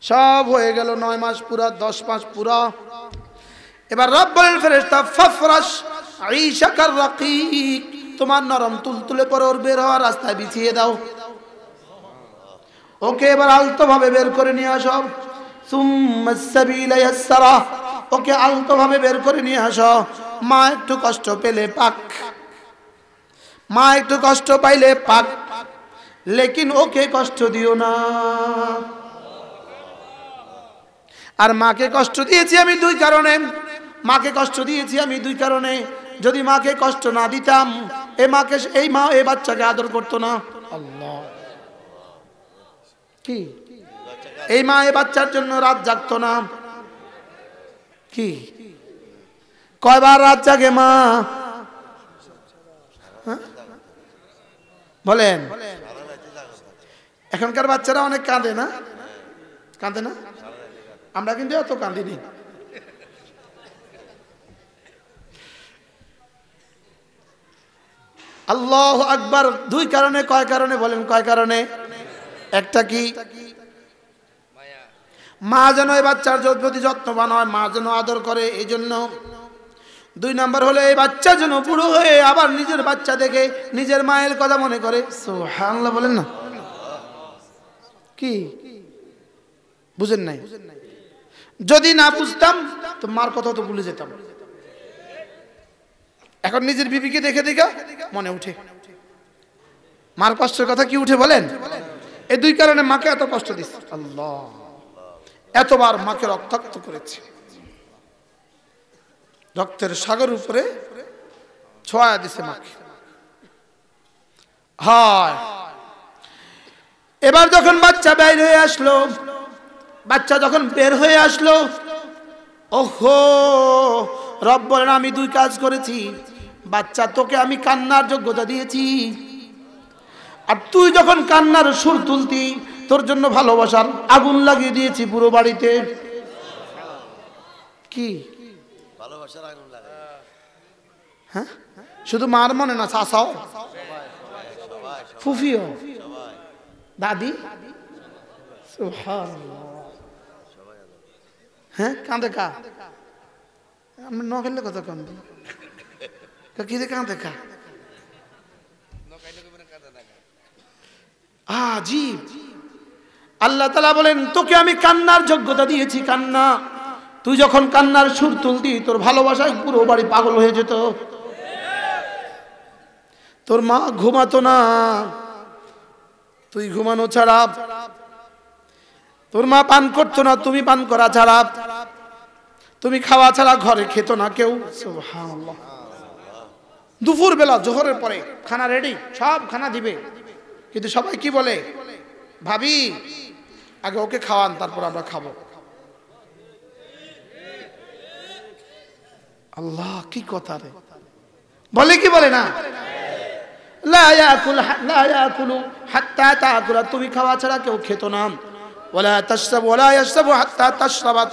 সব হয়ে গেল, 9 মাস পুরা, 10 মাস পুরা। এবার রব বলেন, ফেরেশতা ফাফরাশ আইশাকার রাকীক, তোমার নরম তুলতুলে পরে ওর বের হওয়ার রাস্তায় বিছিয়ে দাও। ওকে এবার আলতোভাবে বের করে নিয়ে আসো। সুম্মা সাবিলা ইয়াসরা, ওকে আলতোভাবে বের করে নিয়ে আসো। মা একটু কষ্ট পেলে পাক, মা একটু কষ্ট পাইলে পাক, লেকিন ওকে কষ্ট দিও না। আর মাকে কষ্ট দিয়েছি আমি 2 কারণে, মাকে কষ্ট দিয়েছি আমি 2 কারণে। যদি মাকে কষ্ট না দিতাম, এই মাকে, এই মা এই বাচ্চাকে আদর করতো না। আল্লাহ! কি এই মা এই বাচ্চার জন্য রাত জাগতো না। কি কয়বার রাত জাগে মা? বলেন, এখনকার বাচ্চারা অনেক কাঁদে না? কাঁদে না? আমরা কিন্তু এত কাঁদিনি। আল্লাহ আকবার! 2 কারণে। কয় কারণে? বলেন, কয় কারণে? একটা কি, মা যেন এই বাচ্চার প্রতি যত্নবান হয়, মা যেন আদর করে, এই জন্য। 2 নম্বর হলো, এই বাচ্চা যেন বুড়ো হয়ে আবার নিজের বাচ্চা দেখে নিজের মায়ের কথা মনে করে। সুবহানাল্লাহ! বলেন না? কি বুঝেন নাই? যদি না বুঝতাম তো মার কথা তো ভুলে যেতাম। এখন নিজের বিবিকে দেখে দেখা মনে উঠে, মার কষ্টের কথা কি উঠে? বলেন, এই 2 কারণে মাকে এত কষ্ট দিচ্ছে। আল্লাহ! এতবার মাকে রক্তাক্ত করেছে। রক্তের সাগর উপরে ছোঁয়া দিছে মাকে। হয় এবার যখন বাচ্চা বের হয়ে আসলো, বাচ্চা যখন বের হয়ে আসলো, ওহো রব বলেন আমি দুই কাজ করেছি, বাচ্চা তোকে আমি কান্নার যোগ্যতা দিয়েছি, আর তুই যখন কান্নার সুর তুলতি তোর জন্য ভালোবাসার আগুন লাগিয়ে দিয়েছি পুরো বাড়িতে। কি ভালোবাসার আগুন লাগে? হ্যাঁ শুধু মার মনে না, চাচাও, ফুফিও, দাদি, হ্যাঁ কাঁদে কা আমরা ন খেললে কথা কম কি রে কাঁদে কা জি। আল্লাহ তাআলা বলেন তোকে আমি কান্নার যোগ্যতা দিয়েছি, কান্না, তুই যখন কান্নার সুর তুলতি তোর ভালোবাসায় পুরো বাড়ি পাগল হয়ে যেত, তোর মা ঘুমাতো না, তুই ঘুমানো ছাড়া, তোর মা পান করতো না, তুমি পান করা ছাড়া, তুমি খাওয়া ছাড়া ঘরে খেত না কেউ। সুবহানাল্লাহ। দুপুর বেলা জোহরের পরে খানা রেডি, সব খানা দিবে, কিন্তু সবাই কি বলে, ভাবি আগে ওকে খাওয়ান তারপর আমরা খাবো। আল্লাহ কি কথা রে, বলে কি বলে না, তুমি খাওয়া ছাড়া কেউ খেত না,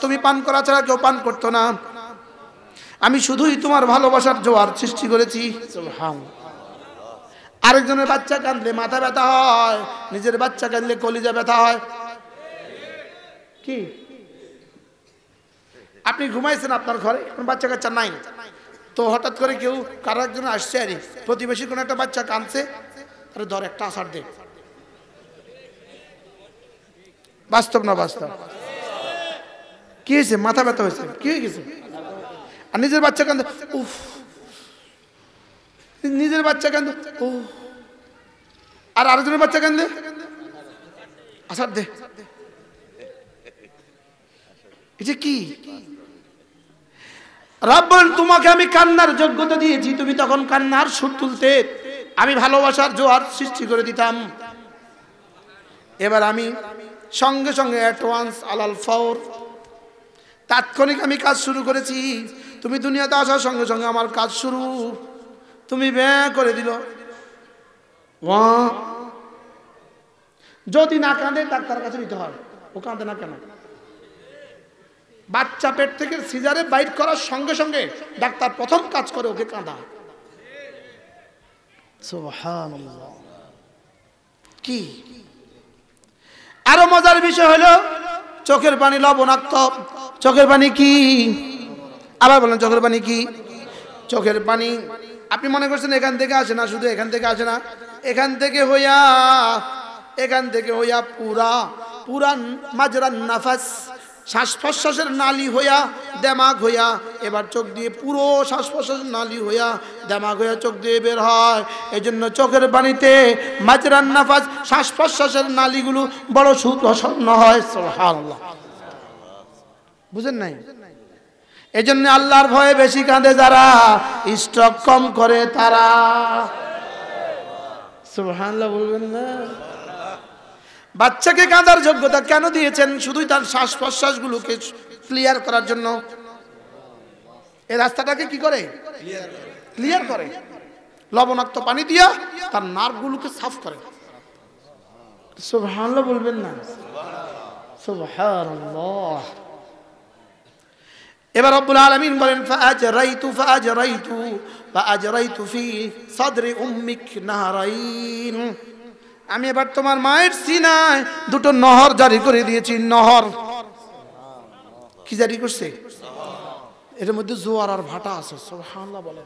তুমি পান করা ছাড়া কেউ পান করতো না, আমি শুধুই তোমার ভালোবাসার জোয়ার সৃষ্টি করেছি। আরেকজনের বাচ্চা কাঁদলে মাথা ব্যথা হয়, নিজের বাচ্চা কাঁদলে কলিজা ব্যথা হয়। কি আপনি ঘুমাইছেন আপনার ঘরে, বাচ্চা কাচ্চা নাই, তো হঠাৎ করে কেউ কারো একজন আসছে, আরে প্রতিবেশী কোনো একটা বাচ্চা কাঁদছে, আরে ধর একটা আছাড় দে। বাস্তব না বাস্তব? কি হয়েছে? মাথা ব্যথা হয়েছে, কি হয়ে গেছে? আর নিজের বাচ্চা কাঁদে, উফ, নিজের বাচ্চা কাঁদে, ও, আর আরেকজনের বাচ্চা কাঁদে আছাড় দে। এটা কি? রাব্বান তোমাকে আমি কান্নার যোগ্যতা দিয়েছি, তুমি তখন কান্নার সুর তুলতে, আমি ভালোবাসার জোয়ার সৃষ্টি করে দিতাম। এবার আমি সঙ্গে সঙ্গে অ্যাডভান্স আলাল ফাওর, তাৎক্ষণিক আমি কাজ শুরু করেছি। তুমি দুনিয়াতে আসার সঙ্গে সঙ্গে আমার কাজ শুরু, তুমি ব্যয় করে দিল। যদি না কাঁদে ডাক্তার কাছে নিতে হয়, ও কাঁদে না কেন? বাচ্চা পেট থেকে সিজারে বাইট করার সঙ্গে সঙ্গে ডাক্তার প্রথম কাজ করে ওকে কাঁদা। সুবহানাল্লাহ। কি আরো মজার বিষয় হলো চোখের পানি লবণাক্ত। চোখের পানি কি? আবার বলেন চোখের পানি কি? চোখের পানি আপনি মনে করছেন এখান থেকে আসে না, শুধু এখান থেকে আসে না, এখান থেকে হইয়া পুরা মাজরান নাফাস, শ্বাস প্রশ্বাসের নালী হইয়া দেমাগ হইয়া, এবার চোখ দিয়ে পুরো শ্বাস প্রশ্বাসের নালী হইয়া দেমাগ হইয়া চোখ দিয়ে বের হয়। এই জন্য চোখের পানিতে মাজরান নাফাস, শ্বাস প্রশ্বাসের নালীগুলো বড় সুপ্রসন্ন হয়। সুবহানাল্লাহ। বুঝেন নাই? এই জন্য আল্লাহর ভয়ে বেশি কাঁদে যারা, স্ট্রোক কম করে তারা। সুবহানাল্লাহ বলবেন না? বাচ্চাকে কাঁদার যোগ্যতা কেন দিয়েছেন? শুধুই তার শ্বাস প্রশ্বাসগুলোকে ক্লিয়ার করার জন্য। এই রাস্তাটাকে কি করে? ক্লিয়ার করে। লবণাক্ত পানি দিয়া তার নার্ভগুলোকে সাফ করে। সুবহানাল্লাহ বলবেন না? সুবহানাল্লাহ। এবার রব্বুল আলামিন বলেন ফাআজরাইতু ফি সাদরি উম্মিক নাহরাইন, আমি এবার তোমার মায়ের সিনায় দুটো নহর জারি করে দিয়েছি। নহর কি জারি করছে? এর মধ্যে জোয়ার আর ভাটা আছে। সুবহানাল্লাহ বলেন?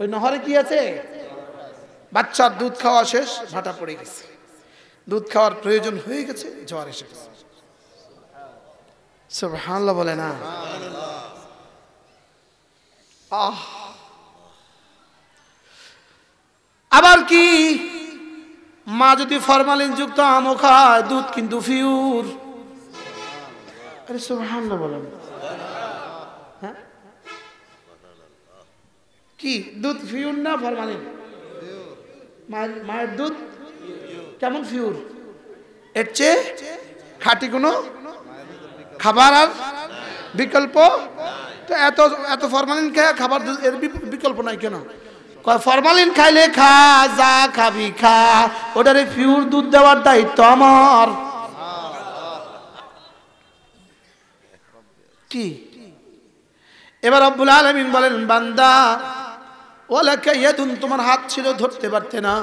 ওই নহরে কি আছে? বাচ্চার দুধ খাওয়া শেষ, ভাটা পড়ে গেছে, দুধ খাওয়ার প্রয়োজন হয়ে গেছে, জোয়ার এসে গেছে। সুবহানাল্লাহ বলে না? আহ। আবার কি, মা যদি ফরমালিন যুক্ত আমও খায় দুধ কিন্তু পিওর। আরে সুবহানাল্লাহ বলেন? হ্যাঁ কি দুধ ফিউর না ফরমালিন? মায়ের দুধ কেমন ফিউর, এর চেয়ে খাঁটি কোনো খাবার আর বিকল্প তো এত এত ফরমালিন খায় খাবার এর বিকল্প নাই কেন? ফরমালিন খাইলে খা, যা খাবি খা, ওটারে ফিউর দুধ দেওয়ার দায়িত্ব আমার। কি এবার রব্বুল আলামিন বলেন, বান্দা ওয়ালাকা ইয়াদুন, তোমার হাত ছিল ধরতে পারতে না,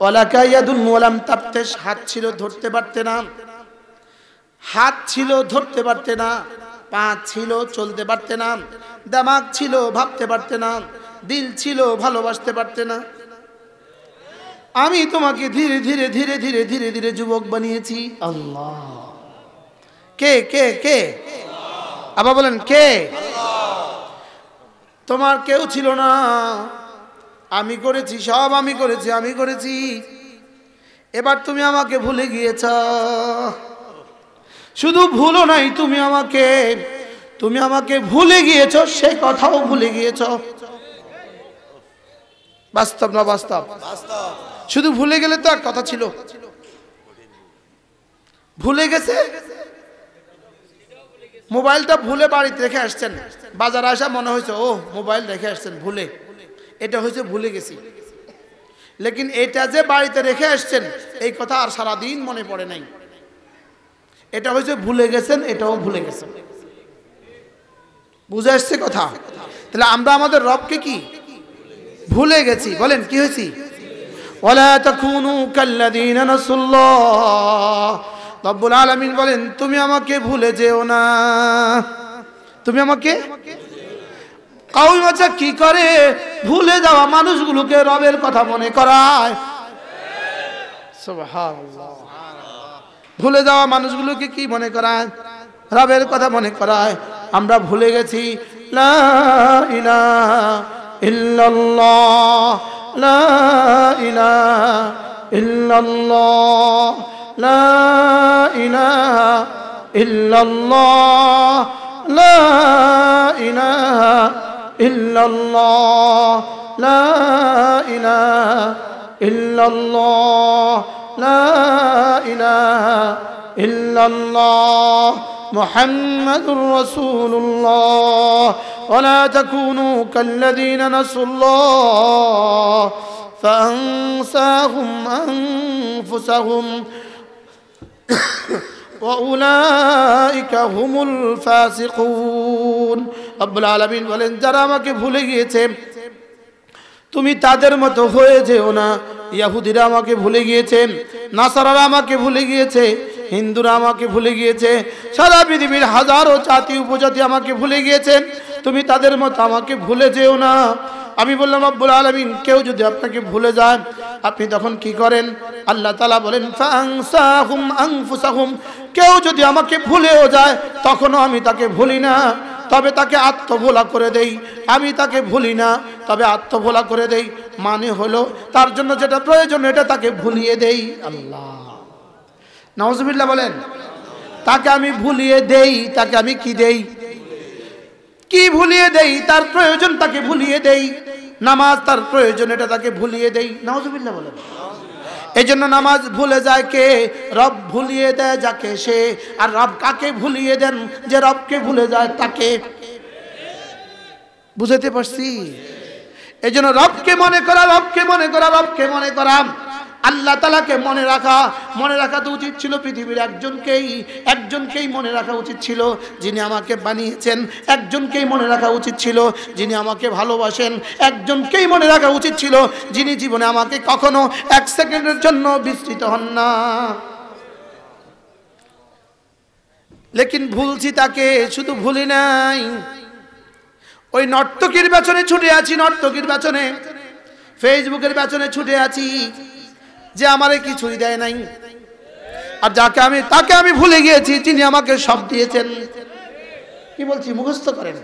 ওয়ালাকা ইয়াদুন ওয়ালাম তাবতেশ, হাত ছিল ধরতে পারতে না, হাত ছিল ধরতে পারতে না, পা ছিল চলতে পারতে না, দামাগ ছিল ভাবতে পারতে না, দিল ছিল ভালোবাসতে পারতে না। আমি তোমাকে ধীরে ধীরে ধীরে ধীরে ধীরে ধীরে যুবক বানিয়েছি। আল্লাহ কে কে কে আবার বলেন কে? তোমার কেউ ছিল না, আমি করেছি, সব আমি করেছি, আমি করেছি। এবার তুমি আমাকে ভুলে গিয়েছ, শুধু ভুলো নাই তুমি আমাকে, তুমি আমাকে ভুলে গিয়েছ, সে কথাও ভুলে গিয়েছ। বাস্তব না বাস্তব? শুধু ভুলে গেলে তো আর কথা ছিল, ভুলে গেছে। মোবাইলটা ভুলে বাড়িতে রেখে আসছেন, বাজার আসা মনে হয়েছে ও মোবাইল রেখে আসছেন ভুলে, এটা হয়েছে ভুলে গেছি। লেকিন এটা যে বাড়িতে রেখে আসছেন এই কথা আর সারাদিন মনে পড়ে নাই, এটা হয়েছে ভুলে গেছেন, এটাও ভুলে গেছেন। বুঝে আসছে কথা? তাহলে আমরা আমাদের রবকে কি ভুলে গেছি? বলেন কি হয়েছি? ওয়ালা তাকুনু কাল্লাযীনা নাসুল্লাহ, রব্বুল আলামিন বলেন তুমি আমাকে ভুলে যেও না। তুমি আমাকে কাউই মাচা কি করে ভুলে যাওয়া মানুষগুলোকে রবের কথা মনে করায়। সুবহানাল্লাহ, ভুলে যাওয়া মানুষগুলোকে কি মনে করায়? রবের কথা মনে করায়। আমরা ভুলে গেছি লা ইলাহা ইল্লাল্লাহ, লা ইলাহা ইল্লাল্লাহ, লা ইলাহা ইল্লাল্লাহ, লা ইলাহা ইল্লাল্লাহ, লা ইলাহা ইল্লাল্লাহ, লা ইলাহা ইল্লাল্লাহ, মুহাম্মাদুর রাসূলুল্লাহ। ওয়ালা তাকুনু কাল্লাযীনা নাসুল্লাহ ফাআনসাহুম আনফুসাহুম বলেন, যারা আমাকে ভুলে গিয়েছে তুমি তাদের মতো হয়ে যেও না। ইয়াহুদিরা আমাকে ভুলে গিয়েছে, নাসারারা আমাকে ভুলে গিয়েছে, হিন্দুরা আমাকে ভুলে গিয়েছে, সারা পৃথিবীর হাজারো জাতি উপজাতি আমাকে ভুলে গিয়েছে, তুমি তাদের মতো আমাকে ভুলে যেও না। আমি বললাম রব্বুল আলামিন, কেউ যদি আপনাকে ভুলে যায় আপনি তখন কি করেন? আল্লাহ তাআলা বলেন ফাআনসাহুম আনফুসাহুম, কেউ যদি আমাকে ভুলেও যায় তখনও আমি তাকে ভুলি না, তবে তাকে আত্মভোলা করে দেই। আমি তাকে ভুলি না, তবে আত্মভোলা করে দেই, মানে হলো তার জন্য যেটা প্রয়োজন এটা তাকে ভুলিয়ে দেই। আল্লাহ নাউজুবিল্লাহ বলেন, তাকে আমি ভুলিয়ে দেই, তাকে আমি কি দেই? কি ভুলিয়ে দেই? তার প্রয়োজন তাকে ভুলিয়ে দেই। নামাজ তার প্রয়োজন এটা তাকে ভুলিয়ে দেই। নাউজুবিল্লাহ বলেন। এই জন্য নামাজ ভুলে যায় কে? রব ভুলিয়ে দেয় যাকে সে। আর রব কাকে ভুলিয়ে দেন? যে রবকে ভুলে যায় তাকে। বুঝাতে পারছি? এই জন্য রবকে মনে করা, রবকে মনে করা, রবকে মনে করা, আল্লাহ তাআলাকে মনে রাখা। মনে রাখা তো উচিত ছিল পৃথিবীর একজনকেই মনে রাখা উচিত ছিল যিনি আমাকে বানিয়েছেন, একজনকেই মনে রাখা উচিত ছিল যিনি আমাকে ভালোবাসেন, একজনকেই মনে রাখা উচিত ছিল যিনি জীবনে আমাকে কখনো এক সেকেন্ডের জন্য বিস্মৃত হন না। লেকিন ভুলছি তাকে, শুধু ভুলি নাই, ওই নর্তকীর পেছনে ছুটে আছি, নর্তকীর পেছনে, ফেসবুকের পেছনে ছুটে আছি যে আমারে কিছুই দেয় নাই। আর যাকে আমি, তাকে আমি ভুলে গিয়েছি যিনি আমাকে সব দিয়েছেন। কি বলছি? মুখস্থ করেন।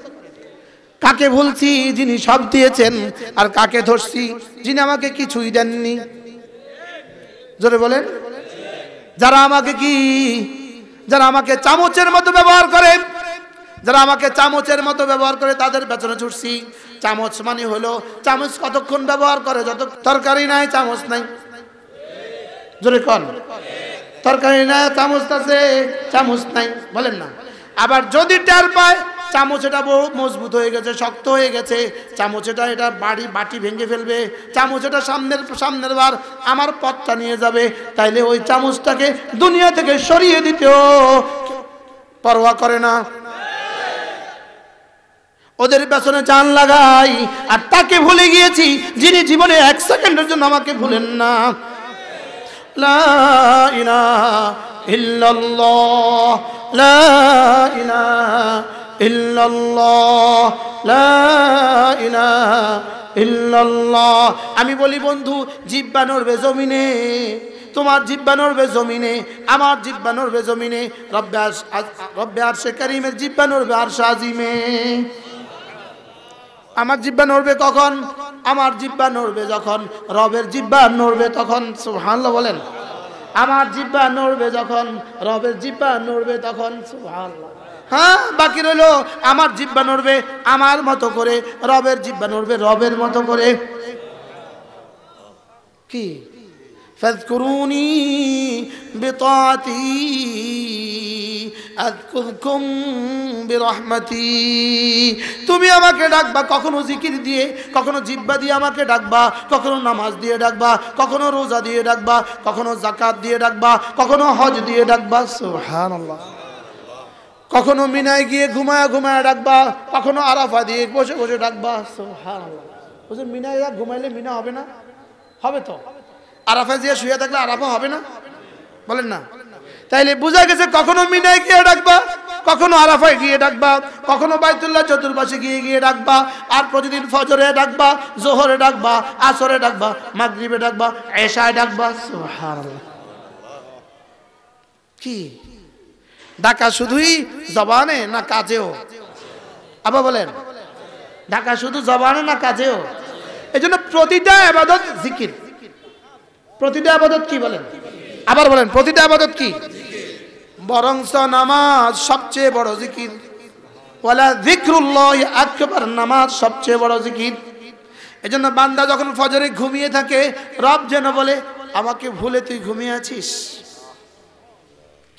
কাকে ভুলছি? যিনি সব দিয়েছেন। আর কাকে ধরছি? যিনি আমাকে কিছুই দেননি। জোরে বলেন। যারা আমাকে কি, যারা আমাকে চামচের মতো ব্যবহার করে, যারা আমাকে চামচের মতো ব্যবহার করে তাদের পেছনে ছুটছি। চামচ মানে হলো চামচ কতক্ষণ ব্যবহার করে? যত তরকারি নাই চামচ নাই, জোরে কোন, তরকারি নাই চামচ আছে, চামচ নাই বলেন না। আবার যদি টের পায় চামচ এটা বহু মজবুত হয়ে গেছে, শক্ত হয়ে গেছে, চামচ এটা এটা বাটি ভেঙে ফেলবে, চামচ এটা সামনের বার আমার পথটা নিয়ে যাবে, তাইলে ওই চামচটাকে দুনিয়া থেকে সরিয়ে দিতেও পরোয়া করে না। ওদের পেছনে জান লাগাই আর তাকে ভুলে গিয়েছি যিনি জীবনে এক সেকেন্ডের জন্য আমাকে ভুলেন না। লা ইলাহা ইল্লাল্লাহ, লা ইলাহা ইল্লাল্লাহ, লা ইলাহা ইল্লাল্লাহ। আমি বলি বন্ধু, জিহ্বা নড়বে জমিনে, তোমার জিহ্বা নড়বে জমিনে, আমার জিহ্বা নড়বে জমিনে, রব্বে আরশে কারীমের জিহ্বা নড়বে আরশে আজিমে। আমার জিহ্বা নড়বে কখন? আমার জিহ্বা নড়বে যখন রবের জিহ্বা নড়বে তখন। সুবহানাল্লাহ বলেন। আমার জিহ্বা নড়বে যখন রবের জিহ্বা নড়বে তখন। সুবহানাল্লাহ। হ্যাঁ, বাকি রইল আমার জিহ্বা নড়বে আমার মতো করে, রবের জিহ্বা নড়বে রবের মতো করে। কি ফাযকুরুনি বিতাআতি আযকুরকুম বিরহমাতি, তুমি আমাকে ডাকবা কখনো জিকির দিয়ে, কখনো জিহ্বা দিয়ে আমাকে ডাকবা, কখনো নামাজ দিয়ে ডাকবা, কখনো রোজা দিয়ে ডাকবা, কখনো যাকাত দিয়ে ডাকবা, কখনো হজ দিয়ে ডাকবা। সুবহানাল্লাহ। কখনো মিনায় গিয়ে ঘুমায় ঘুমায় ডাকবা, কখনো আরাফা দিয়ে বসে বসে ডাকবা। সুবহানাল্লাহ। বুঝলেন, মিনায় ঘুমাইলে মিনা হবে না? হবে তো। আরাফা দিয়ে শুয়ে থাকলে আরাফা হবে না? বলেন না। তাইলে বোঝা গেছে কখনো মিনায় গিয়ে ডাকবা, কখনো আরাফায় গিয়ে ডাকবা, কখনো বাইতুল্লাহ চতুর্পাশে গিয়ে ডাকবা, আর প্রতিদিন ফজরে ডাকবা, জোহরে ডাকবা, আসরে ডাকবা, মাগরিবে ডাকবা, এশায় ডাকবা। সুবহানাল্লাহ। কি ঢাকা শুধুই জবানে না কাজেও? আবার বলেন, ঢাকা শুধু জবানে না কাজেও? এই জন্য প্রতিটা ইবাদত জিকির, প্রতিটা ইবাদত কি বলেন? আবার বলেন, প্রতিটা ইবাদত কি? বরং নামাজ সবচেয়ে বড় জিকির। ওয়ালা যিকরুল্লাহি আকবার, নামাজ সবচেয়ে বড় জিকির। এই জন্য বান্দা যখন ফজরে ঘুমিয়ে থাকে, রব যেন বলে আমাকে ভুলে তুই ঘুমিয়ে আছিস।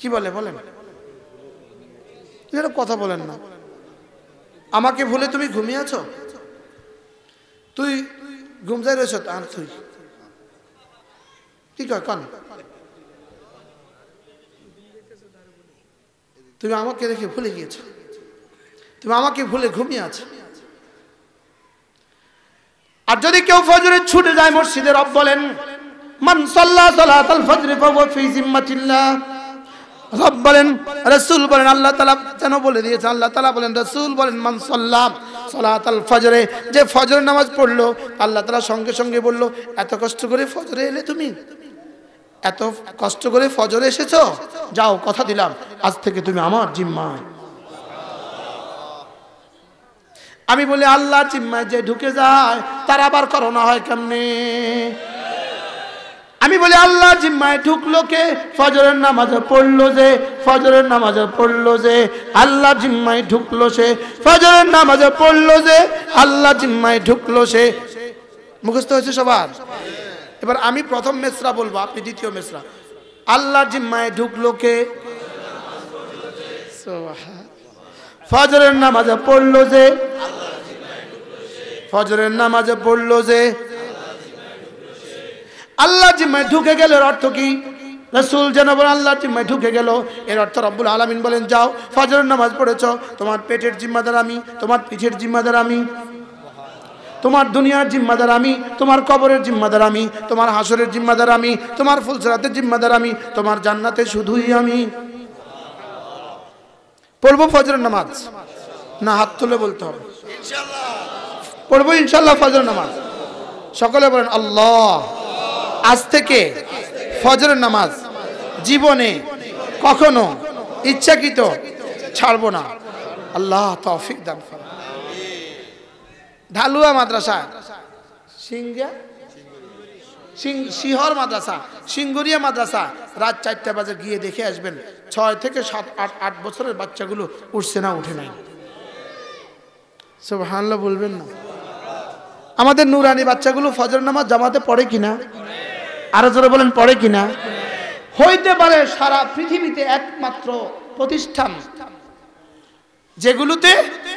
কি বলে? বলেন, কথা বলেন না। আমাকে ভুলে তুমি ঘুমিয়ে আছো, তুই ঘুম যাই রয়েছ, আর তুই কি কয় কন, তুমি আমাকে দেখে ভুলে গিয়েছো, তুমি আমাকে ভুলে ঘুমিয়ে আছো। আর যদি কেউ ফজরে ছুটে যায় মসজিদে, রব বলেন মান সাল্লা সালাতাল ফজর ফাওয়া ফি জিম্মাতিল্লাহ। রব বলেন, রাসূল বলেন, আল্লাহ তাআলা যেন বলে দিয়েছে, আল্লাহ তাআলা বলেন, রাসূল বলেন মান সাল্লাম সালাতাল ফজরে, যে ফজর নামাজ পড়লো, আল্লাহ তাআলা সঙ্গে সঙ্গে বলল এত কষ্ট করে ফজরে এলে তুমি, এত কষ্ট করে ফজরে এসেছো, যাও কথা দিলাম আজ থেকে তুমি আমার জিম্মায়। আমি বলি আল্লাহ জিম্মায় যে ঢুকে যায় তার আবার করোনা হয় কেমনে? আমি বলি আল্লাহ জিম্মায় ঢুকলো কে? ফজরের নামাজে পড়লো যে, ফজরের নামাজে পড়লো যে, আল্লাহ জিম্মায় ঢুকলো সে, ফজরের নামাজে পড়লো যে, আল্লাহ জিম্মায় ঢুকলো সে। মুখস্থ হয়েছে সবার? এবার আমি প্রথম মিসরা বলবো, আপনি দ্বিতীয় মিসরা। আল্লাহ জিম্মায় ঢুকলো কে? ফজরের নামাজে পড়লো যে, ফজরের নামাজে পড়লো যে। আল্লাহ জিম্মায় ঢুকে গেল এর অর্থ কি? রাসূল যেন বলেন আল্লাহ জিম্মায় ঢুকে গেল, এর অর্থ রব্বুল আলামিন বলেন যাও ফজরের নামাজ পড়েছো, তোমার পেটের জিম্মাদার আমি, তোমার পিঠের জিম্মাদার আমি, তোমার দুনিয়ার জিম্মাদার আমি, তোমার কবরের জিম্মাদার আমি, তোমার হাসরের জিম্মাদার আমি, তোমার ফুলসরাতের জিম্মাদার আমি, তোমার জান্নাতে শুধুই আমি। পড়বো ফজরের নামাজ? না, হাত তুলে বলতে হবে ইনশাআল্লাহ। পড়বো ইনশাআল্লাহ ফজরের নামাজ? সকলে বলেন আল্লাহ, আজ থেকে ফজরের নামাজ জীবনে কখনো ইচ্ছাকৃত ছাড়বো না। আল্লাহ তৌফিক দান করুন। ঢালুয়া মাদ্রাসা, শিহর মাদ্রাসা, সিঙ্গুরিয়া মাদ্রাসা, রাত ৪টা বাজে গিয়ে দেখে আসবেন ৬ থেকে ৭, ৮ বছরের বাচ্চাগুলো উঠছে না, উঠে নাই। সুবহানাল্লাহ বলবেন না? আমাদের নুরানি বাচ্চাগুলো ফজর নামাজ জামাতে পড়ে কিনা? আরো জোরে বলেন, পড়ে কিনা? হইতে পারে সারা পৃথিবীতে একমাত্র প্রতিষ্ঠান যেগুলোতে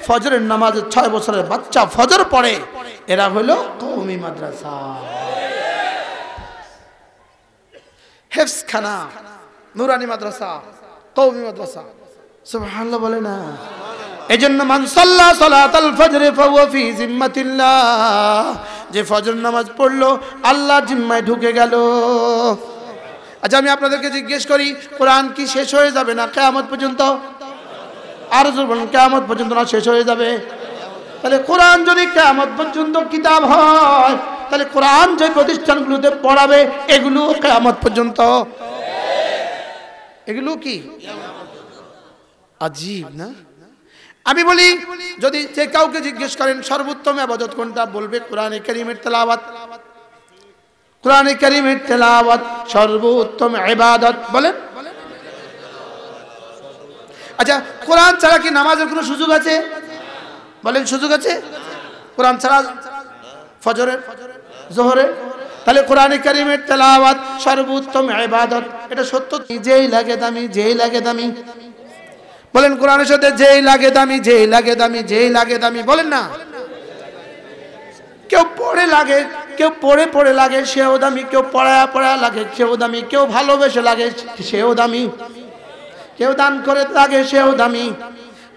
ফজরের নামাজে 6 বছরের বাচ্চা ফজর পড়ে, এরা হলো কওমি মাদ্রাসা, হেফসখানা, নুরানি মাদ্রাসা, কওমি মাদ্রাসা। সুবহানাল্লাহ বলে না? এজন্য মান সাল্লা সালাতাল ফজর ফাওয়া ফি জিম্মাতিল্লাহ, যে ফজর নামাজ পড়লো আল্লাহ জিম্মায় ঢুকে গেল। আচ্ছা আমি আপনাদেরকে জিজ্ঞেস করি, কোরআন কি শেষ হয়ে যাবে না কিয়ামত পর্যন্ত? আর যখন কিয়ামত পর্যন্ত না শেষ হয়ে যাবে, তাহলে কোরআন যদি কিয়ামত পর্যন্ত কিতাব হয়, তাহলে কোরআন যে প্রতিষ্ঠানগুলোতে পড়াবে এগুলো কিয়ামত পর্যন্ত, এগুলো কি? আজীব না? আমি বলি, যদি যে কাউকে জিজ্ঞেস করেন সর্বোত্তম ইবাদত কোনটা, বলবে কোরআনে কারীমের তেলাওয়াত। কোরআনে কারীমের তেলাওয়াত সর্বোত্তম ইবাদত। বলেন, আচ্ছা কোরআন ছাড়া কি নামাজের কোনো সুযোগ আছে? বলেন, সুযোগ আছে? কোরআন ছাড়া ফজরের, যোহরের? তাহলে কোরআনে কারীমের তেলাওয়াত সর্বোত্তম ইবাদত, এটা সত্য। যেই লাগে দামি, যেই লাগে দামি। বলেন কোরআনের সাথে যেই লাগে দামি, যেই লাগে দামি, যেই লাগে দামি। বলেন না? কেউ পড়ে লাগে, কেউ পড়ে পড়ে লাগে, সেও দামি। কেউ পড়ায়া পড়ায়া লাগে, সেও দামি। কেউ ভালোবেসে লাগে, সেও দামি। কেউ দান করে লাগে, সেও দামি।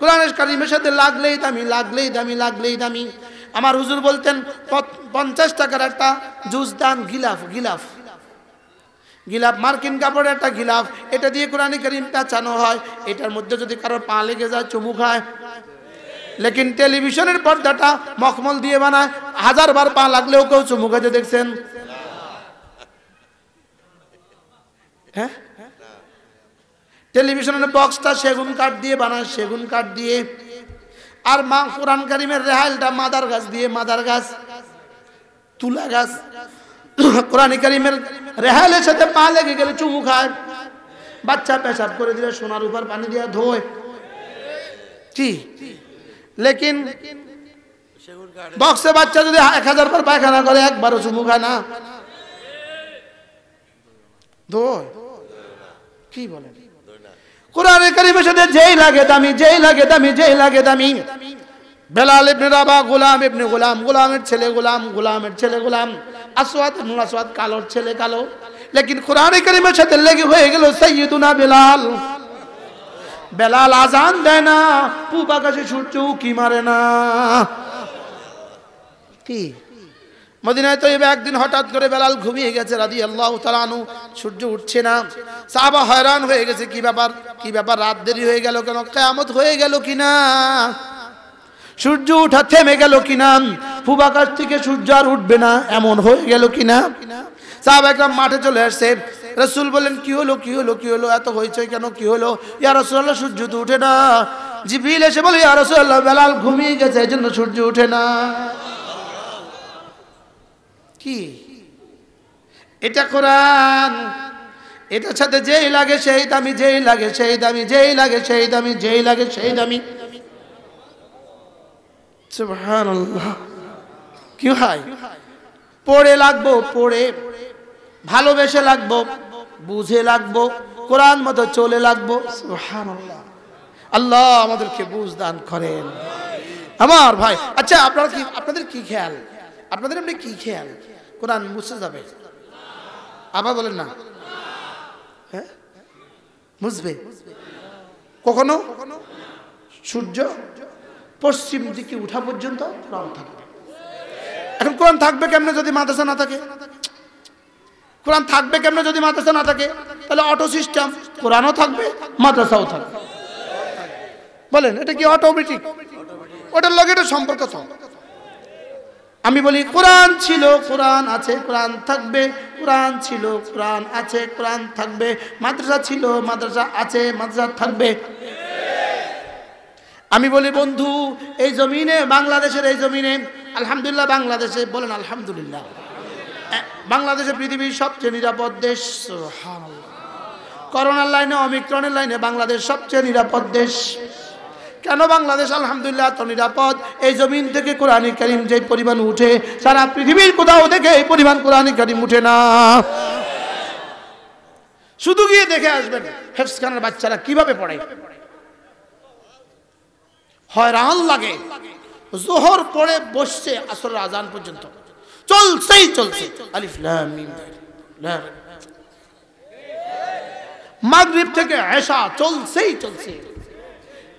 কোরআনের কারিমের সাথে লাগলেই দামি, লাগলেই দামি, লাগলেই দামি। আমার হুজুর বলতেন 50 টাকার একটা জুস দান, গিলাফ, গিলাফ, গিলাফ, মার্কিন কাপড়ের একটা গিলাফ, এটা দিয়ে কোরআন কারীমটা চানো হয়। এটার মধ্যে যদি কারো পা লেগে যায়, চুমু খায়। লেকিন টেলিভিশনের পর্দাটা মখমল দিয়ে বানায়, 1000 বার পা লাগলেও কেউ চুমু খাইতে দেখছেন? হ্যাঁ, টেলিভিশনের বক্সটা সেগুন কাঠ দিয়ে বানায়, সেগুন কাঠ দিয়ে। আর মা কোরআন কারীমের রেহাইলটা মাদার গাছ দিয়ে, মাদার গাছ, তুলা গাছ। কোরআন কারীমের রেহাইলের সাথে পা লেগে গেলে চুমু খায়। বাচ্চা পেশাব করে দিলে সোনার উপর পানি দিয়ে ধোয়। ঠিক, লেকিন বক্সে বাচ্চা যদি 1000 বার পায়খানা করে, একবারও চুমু খায় না, ধোয়। কি বলেন? কোরআন কারীমের সাথে যেই লাগে দামি, যেই লাগে দামি, যেই লাগে দামি। বেলাল ইবনে রাবা, গোলাম ইবনে গোলাম, গোলামের ছেলে গোলাম, গোলামের ছেলে গোলাম, আসওয়াদ ইবনে আসওয়াদ, কালোর ছেলে কালো। লেকিন কোরআন কারীমের সাথে লেগে হয়ে গেল সাইয়্যিদুনা বেলাল। বেলাল আজান দেয় না, পূব আকাশে সূর্য উঁকি মারে না। কি মদিনায় তো একদিন হঠাৎ করে বেলাল ঘুমিয়ে গেছে, রাদিয়াল্লাহু তাআলা আনহু, সূর্য উঠছে না। সাহাবা হয়রান হয়ে গেছে, কি ব্যাপার, কি ব্যাপার, রাত দেরি হয়ে গেল কেন, কিয়ামত হয়ে গেল কিনা, সূর্য উঠা থেমে গেল কিনা, পূব আকাশ থেকে সূর্য আর উঠবে না এমন হয়ে গেল কিনা। সাহাবা একরাম মাঠে চলে আসছে, রাসূল বলেন কি হলো, কি হলো, কি হলো, এত হইচই কেন, কি হলো? ইয়া রাসূলুল্লাহ, সূর্য তো উঠে না। জিবরীল এসে বলে, ইয়া রাসূলুল্লাহ, বেলাল ঘুমিয়ে গেছে, এজন্য সূর্য উঠে না। কি এটা কোরআন? এটার সাথে যেই লাগে সেই দামি, যেই লাগে সেই দামি, যেই লাগে সেই দামি, যেই লাগে সেই দামি। সুবহানাল্লাহ। কি হয়? পড়ে লাগবো, পড়ে ভালোবেসে লাগবো, বুঝে লাগবো, কোরআন মতো চলে লাগবো। সুবহানাল্লাহ। আল্লাহ আমাদেরকে বুঝ দান করেন। আমার ভাই, আচ্ছা আপনারা কি, আপনাদের কি খেয়াল, আপনাদের এমনি কি খেয়াল কোরআন মুছে যাবে? আবার বলেন না? হ্যাঁ, মুছবে কখনো? সূর্য পশ্চিম দিকে উঠা পর্যন্ত কোরআন থাকবে। এখন কোরআন থাকবে কেমনে যদি মাদ্রাসা না থাকে? কোরআন থাকবে কেমনে যদি মাদ্রাসা না থাকে? তাহলে অটো সিস্টেম, কোরআনও থাকবে, মাদ্রাসাও থাকবে। বলেন, এটা কি অটোমেটিক? ওটার লগে এটা সম্পর্ক থাকে। আমি বলি কোরআন ছিল, কোরআন আছে, কোরআন থাকবে। কোরআন ছিল, কোরআন আছে, কোরআন থাকবে। মাদ্রাসা ছিল, মাদ্রাসা আছে, মাদ্রাসা থাকবে। আমি বলি বন্ধু, এই জমিনে, বাংলাদেশের এই জমিনে, আলহামদুলিল্লাহ, বাংলাদেশে বলেন আলহামদুলিল্লাহ, বাংলাদেশে পৃথিবীর সবচেয়ে নিরাপদ দেশ। করোনার লাইনে, অমিক্রনের লাইনে বাংলাদেশ সবচেয়ে নিরাপদ দেশ। কেন বাংলাদেশ আলহামদুলিল্লাহ এত নিরাপদ। এই জমিন থেকে কোরআন কারীম যে পরিমাণ উঠে, সারা পৃথিবীর কোথাও থেকে এই পরিমাণ কোরআন কারীম উঠে না। শুধু গিয়ে দেখে আসবেন হেফজখানার বাচ্চারা কিভাবে পড়ে, হয়রান লাগে। জোহর পড়ে বসছে আসরের আজান পর্যন্ত চলছেই চলছে। আলিফ লাম মিম লাম। মাগরিব থেকে এশা চলছেই চলছে।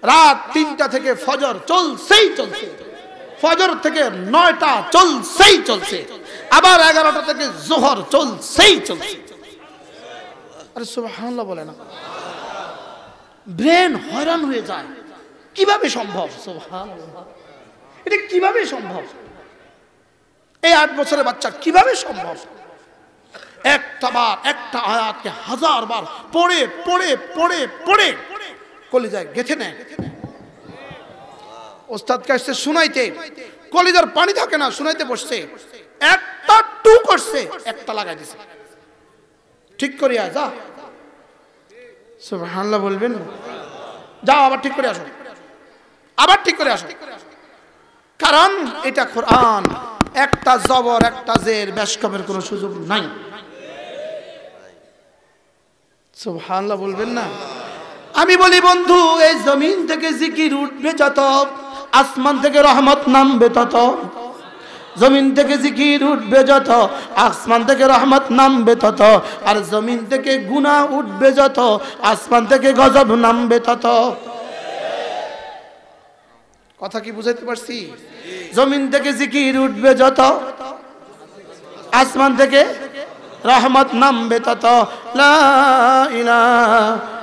রাত ৩টা থেকে ফজর চলছেই চলছে। ফজর থেকে ৯টা চলছেই চলছে। আবার ১১টা থেকে জোহর চলছেই চলছে। আরে সুবহানাল্লাহ বলে না, ব্রেন হয়রান হয়ে যায়। কিভাবে সম্ভব সুবহানাল্লাহ, এটা কিভাবে সম্ভব? এই 8 বছরের বাচ্চা কিভাবে সম্ভব? একবার একটা আয়াতকে হাজারবার পড়ে পড়ে পড়ে পড়ে কলিজায় গেঁথে নেয়। ওস্তাদকে আসছে শুনাইতে, কলিজার পানি থাকে না, শুনাইতে বসছে, একটা টু করছে, একটা লাগাই দিছে, ঠিক করে আয়, যা সুবহানাল্লাহ বলবেন, যা আবার ঠিক করে আসো, আবার ঠিক করে আসো। কারণ এটা কোরআন, একটা জবর একটা জের বেশকমের কোনো সুযোগ নাই। সুবহানাল্লাহ বলবেন না? আমি বলি বন্ধু, এই জমিন থেকে জিকির উঠবে যত, আসমান থেকে রহমত নামবে তত। জমিন থেকে জিকির উঠবে যত, আসমান থেকে রহমত নামবে তত। আর জমিন থেকে গুনাহ উঠবে যত, আসমান থেকে গজব নামবে তত। কথা কি বুঝাইতে পারছি? জমিন থেকে জিকির উঠবে যত, আসমান থেকে রহমত নামবে তত। লা ইলাহা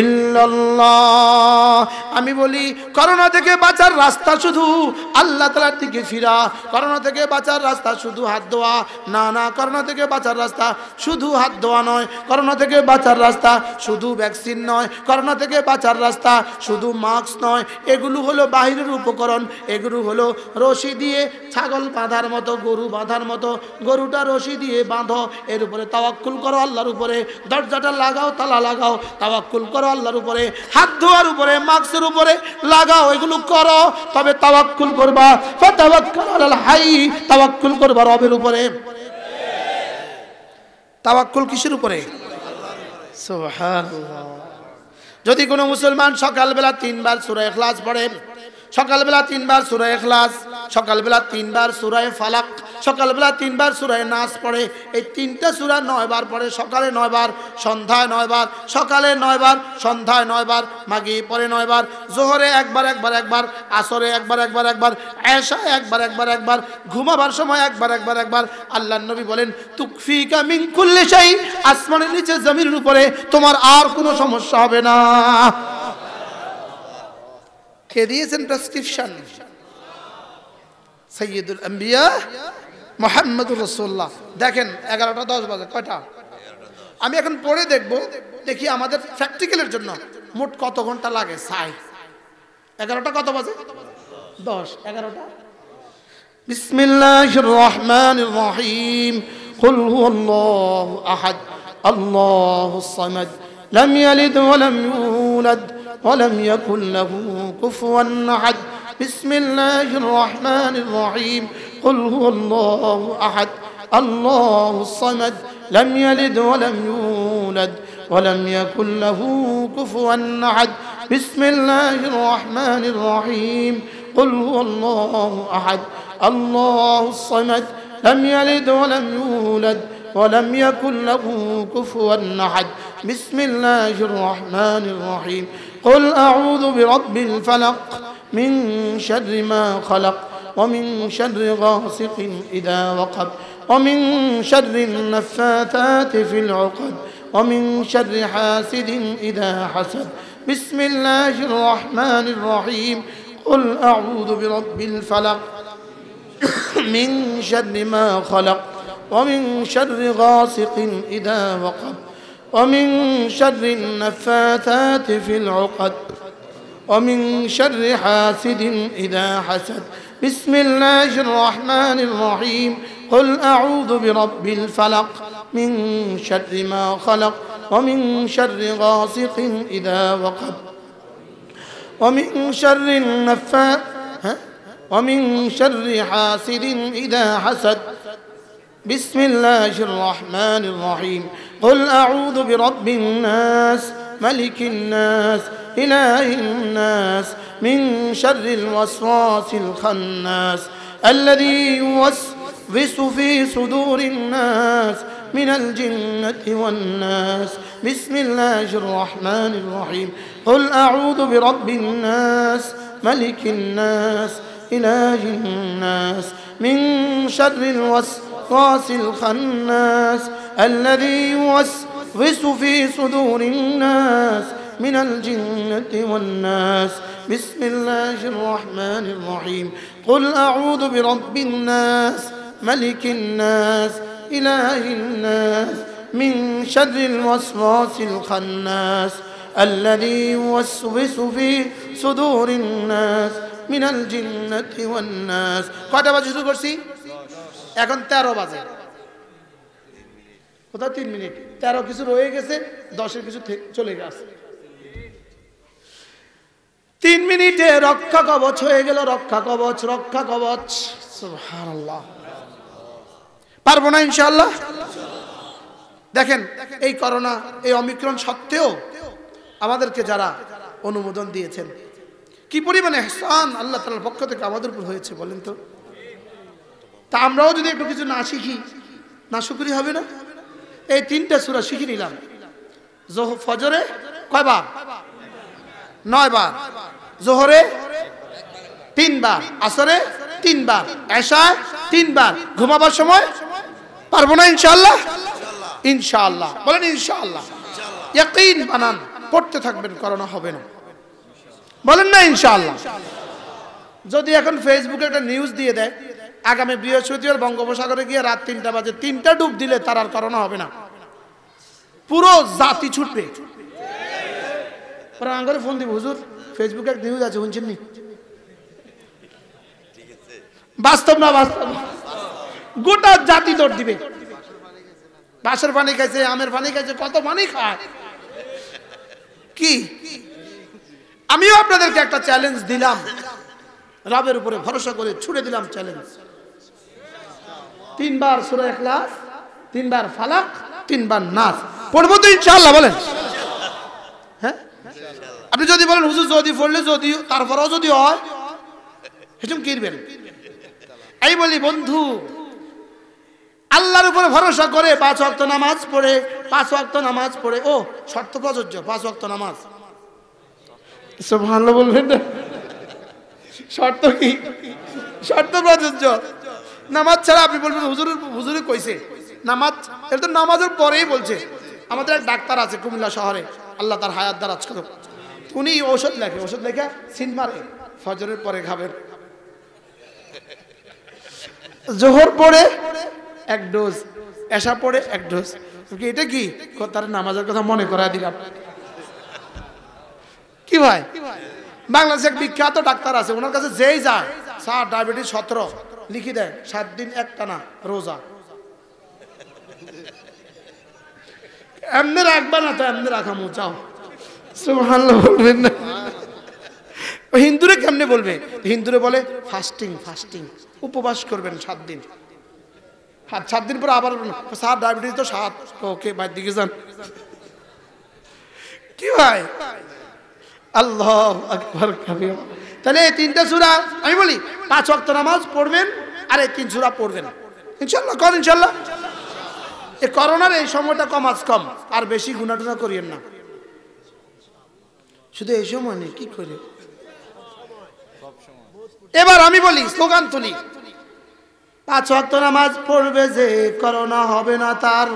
ইল্লাল্লাহ। আমি বলি, করোনা থেকে বাঁচার রাস্তা শুধু আল্লাহ তাআলার দিকে ফিরা। করোনা থেকে বাঁচার রাস্তা শুধু হাত ধোয়া না, না, করোনা থেকে বাঁচার রাস্তা শুধু হাত ধোয়া নয়। করোনা থেকে বাঁচার রাস্তা শুধু ভ্যাকসিন নয়। করোনা থেকে বাঁচার রাস্তা শুধু মাস্ক নয়। এগুলো হলো বাহিরের উপকরণ। এগুলো হলো রশি দিয়ে ছাগল বাঁধার মতো, গরু বাঁধার মতো। গরুটা রশি দিয়ে বাঁধো, এর উপরে তাওয়াক্কুল করো আল্লাহর উপরে। দরজাটা লাগাও, তালা লাগাও, তাওয়াক্কুল করো আল্লাহর উপরে। হাত ধোয়ার উপরে, মাস্কের উপরে লাগাও, এগুলো করো। তবে তাওয়াক্কুল করবা, ফাতাওয়াক্কাল আলাল হাই, তাওয়াক্কুল করবা রবের উপরে। তাওয়াক্কুল কিসের উপরে? সুবহানাল্লাহ। যদি কোনো মুসলমান সকালবেলা 3বার সূরা ইখলাস পড়ে, সকালবেলা 3বার সূরা ইখলাস, সকালবেলা 3বার সূরা ফালাক, সকালবেলা 3বার সূরা নাস পড়ে, এই 3টা সূরা 9 বার পড়ে, সকালে 9 বার, সন্ধ্যায় 9 বার, সকালে 9 বার, সন্ধ্যায় 9 বার, মাগরিবে পড়ে 9 বার, যোহরে একবার একবার একবার, আসরে একবার একবার একবার, এশায় একবার একবার একবার, ঘুমাবার সময় একবার একবার একবার। আল্লাহর নবী বলেন, তুকফিকা মিন কুল্লি শাই, আসমানের নিচে জমিনের উপরে তোমার আর কোনো সমস্যা হবে না। কে দিয়েছেন প্রেসক্রিপশন? সাইয়্যিদুল আম্বিয়া মুহাম্মদুর রাসূলুল্লাহ। দেখেন 11টা 10 বাজে, কয়টা? আমি এখন পড়ে দেখব, দেখি আমাদের প্র্যাকটিক্যালের জন্য মোট কত ঘন্টা লাগে। সাই 11টা কত বাজে? 10। 11টা। বিসমিল্লাহির রহমানির রহিম। কুল হুয়াল্লাহু আহাদ, আল্লাহুস সামাদ, লাম ইয়ালিদ ওয়া লাম ইউলাদ, ولم يكن له كفوا أحد. بسم الله الرحمن الرحيم. قل هو الله أحد، الله الصمد، لم يلد ولم يولد، ولم يكن له كفوا أحد. بسم الله الرحمن الرحيم. قل هو الله أحد، الله الصمد، لم يلد ولم يولد، ولم يكن له كفوا أحد. بسم الله الرحمن الرحيم. قل أعوذ برب الفلق، من شر ما خلق، ومن شر غاسق إذا وقب، ومن شر النفاثات في العقد، ومن شر حاسد إذا حسد. بسم الله الرحمن الرحيم. قل أعوذ برب الفلق، من شر ما خلق، ومن شر غاسق إذا وقب، ومن شر النفاثات في العقد، ومن شر حاسد إذا حسد. بسم الله الرحمن الرحيم. قل أعوذ برب الفلق من شر ما خلق ومن شر غاسق إذا وقب ومن شر النفاثات ومن شر حاسد إذا حسد بسم الله الرحمن الرحيم قل أعوذ برب الناس ملك الناس إله الناس من شر الوسواس الخناس الذي يوسوس في صدور الناس من الجنة والناس بسم الله الرحمن الرحيم قل أعوذ برب الناس ملك الناس إله الناس من شر الوسواس الخناس الذي يوسوس في صدور الناس من الجنة والناس بسم الله الرحمن الرحيم قل أعوذ برب الناس ملك الناس إله الناس من شر الوسواس الخناس الذي يوسوس في صدور الناس من الجنة والناس কটা বাজে শুরু করছি? এখন ১৩ বাজে। কোথাও ৩ মিনিট ১৩ কিছু রয়ে গেছে, ১০-এর কিছু চলে গেছে। ৩ মিনিটে রক্ষা কবচ হয়ে গেল। রক্ষা কবচ, রক্ষা কবচ। সুবহানাল্লাহ, পারবো না ইনশাআল্লাহ। দেখেন, এই করোনা, এই অমিক্রন সত্ত্বেও আমাদেরকে যারা অনুমোদন দিয়েছেন, কি পরিমাণে ইহসান আল্লাহ তাআলার পক্ষ থেকে আমাদের উপর হয়েছে বলেন তো। তা আমরাও যদি একটু কিছু না শিখি, না শুকরি হবে না? এই 3টা সূরা শিখে নিলাম। ফজরে কয়বার? 9 বার। যোহরে 3 বার, আসরে 3 বার, এশায় 3 বার, ঘুমাবার সময়। পারবো না ইনশাআল্লাহ? ইনশাআল্লাহ বলেন, ইনশাআল্লাহ। ইয়াকিন বানান, পড়তে থাকবেন, করোনা হবে না। বলেন না ইনশাআল্লাহ। যদি এখন ফেসবুকে একটা নিউজ দিয়ে দেয়, আগামী বৃহস্পতিবার বঙ্গোপসাগরে গিয়ে রাত 3টা বাজে 3টা ডুব দিলে তার আর করোনা হবে না, পুরো জাতি ছুটবে। আঙ্গরে ফোন দিব, হুজুর ফেসবুকে একটা নিউজ আছে, শুনছেন নি? বাস্তব না? বাস্তব। গোটা জাতি দৌড় দিবে। বাঁশের পানি খাইছে, আমের পানি খাইছে, কত পানি খায়। কি আমিও আপনাদেরকে একটা চ্যালেঞ্জ দিলাম, রবের উপরে ভরসা করে ছুড়ে দিলাম চ্যালেঞ্জ। 3 বার সূরা ইখলাস, 3 বার ফালাক, 3 বার নাস পড়বো তো ইনশাআল্লাহ। বলেন হ্যাঁ। আপনি যদি বলেন হুজুর যদি পড়লে যদি তারপরেও যদি হয়, সেসব কিনবেন। আমি বলি বন্ধু, আল্লাহর উপরে ভরসা করে 5 ওয়াক্ত নামাজ পড়ে, 5 ওয়াক্ত নামাজ পড়ে। ও শর্ত প্রযোজ্য, 5 ওয়াক্ত নামাজ। সুবহানাল্লাহ বলবেন না? শর্ত কি? শর্ত প্রযোজ্য। নামাজ ছাড়া আপনি বলবেন হুজুর হুজুরে কইছে নামাজ, এটা তো নামাজের পরেই বলছে। আমাদের এক ডাক্তার আছে কুমিল্লা শহরে, আল্লাহ তার হায়াত দারাজ করুক, উনি ঔষধ লেখে, ঔষধ লেখা সিন মারে, ফজরের পরে খাবেন, জোহর পড়ে 1 ডোজ, এশা পড়ে 1 ডোজ। এটা কি তার নামাজের কথা মনে করায় দিলাম। কি ভাই, বাংলাদেশে এক বিখ্যাত ডাক্তার আছে, ওনার কাছে যেই যায় স্যার ডায়াবেটিস 17 লিখে দেয়, 7 দিন একটানা রোজা। এমনি রাখবা না তো, এমনি রাখা মোচাও। সুবহানাল্লাহ বলবেন না? হিন্দুরে কেমনে বলবে? হিন্দুরে বলে ফাস্টিং, ফাস্টিং, উপবাস করবেন 7 দিন। 7 দিন পর আবার স্যার ডায়াবেটিস তো 7, ওকে বাইর দিকে যান। কি ভাই, আল্লাহু আকবার কবির। তাহলে এই 3টা সূরা আমি বলি 5 ওয়াক্ত নামাজ পড়বেন, আর এই 3 সূরা পড়বেন ইনশাআল্লাহ। করেন ইনশাআল্লাহ। এই করোনার এই সময়টা কম আজ কম, আর বেশি গুনাহটা করিয়েন না। শুধু এই সময় নেই, কি করে সব সময়। এবার আমি বলি, স্লোগান তুলি, 5 ওয়াক্ত নামাজ পড়বে যে, করোনা হবে না তার।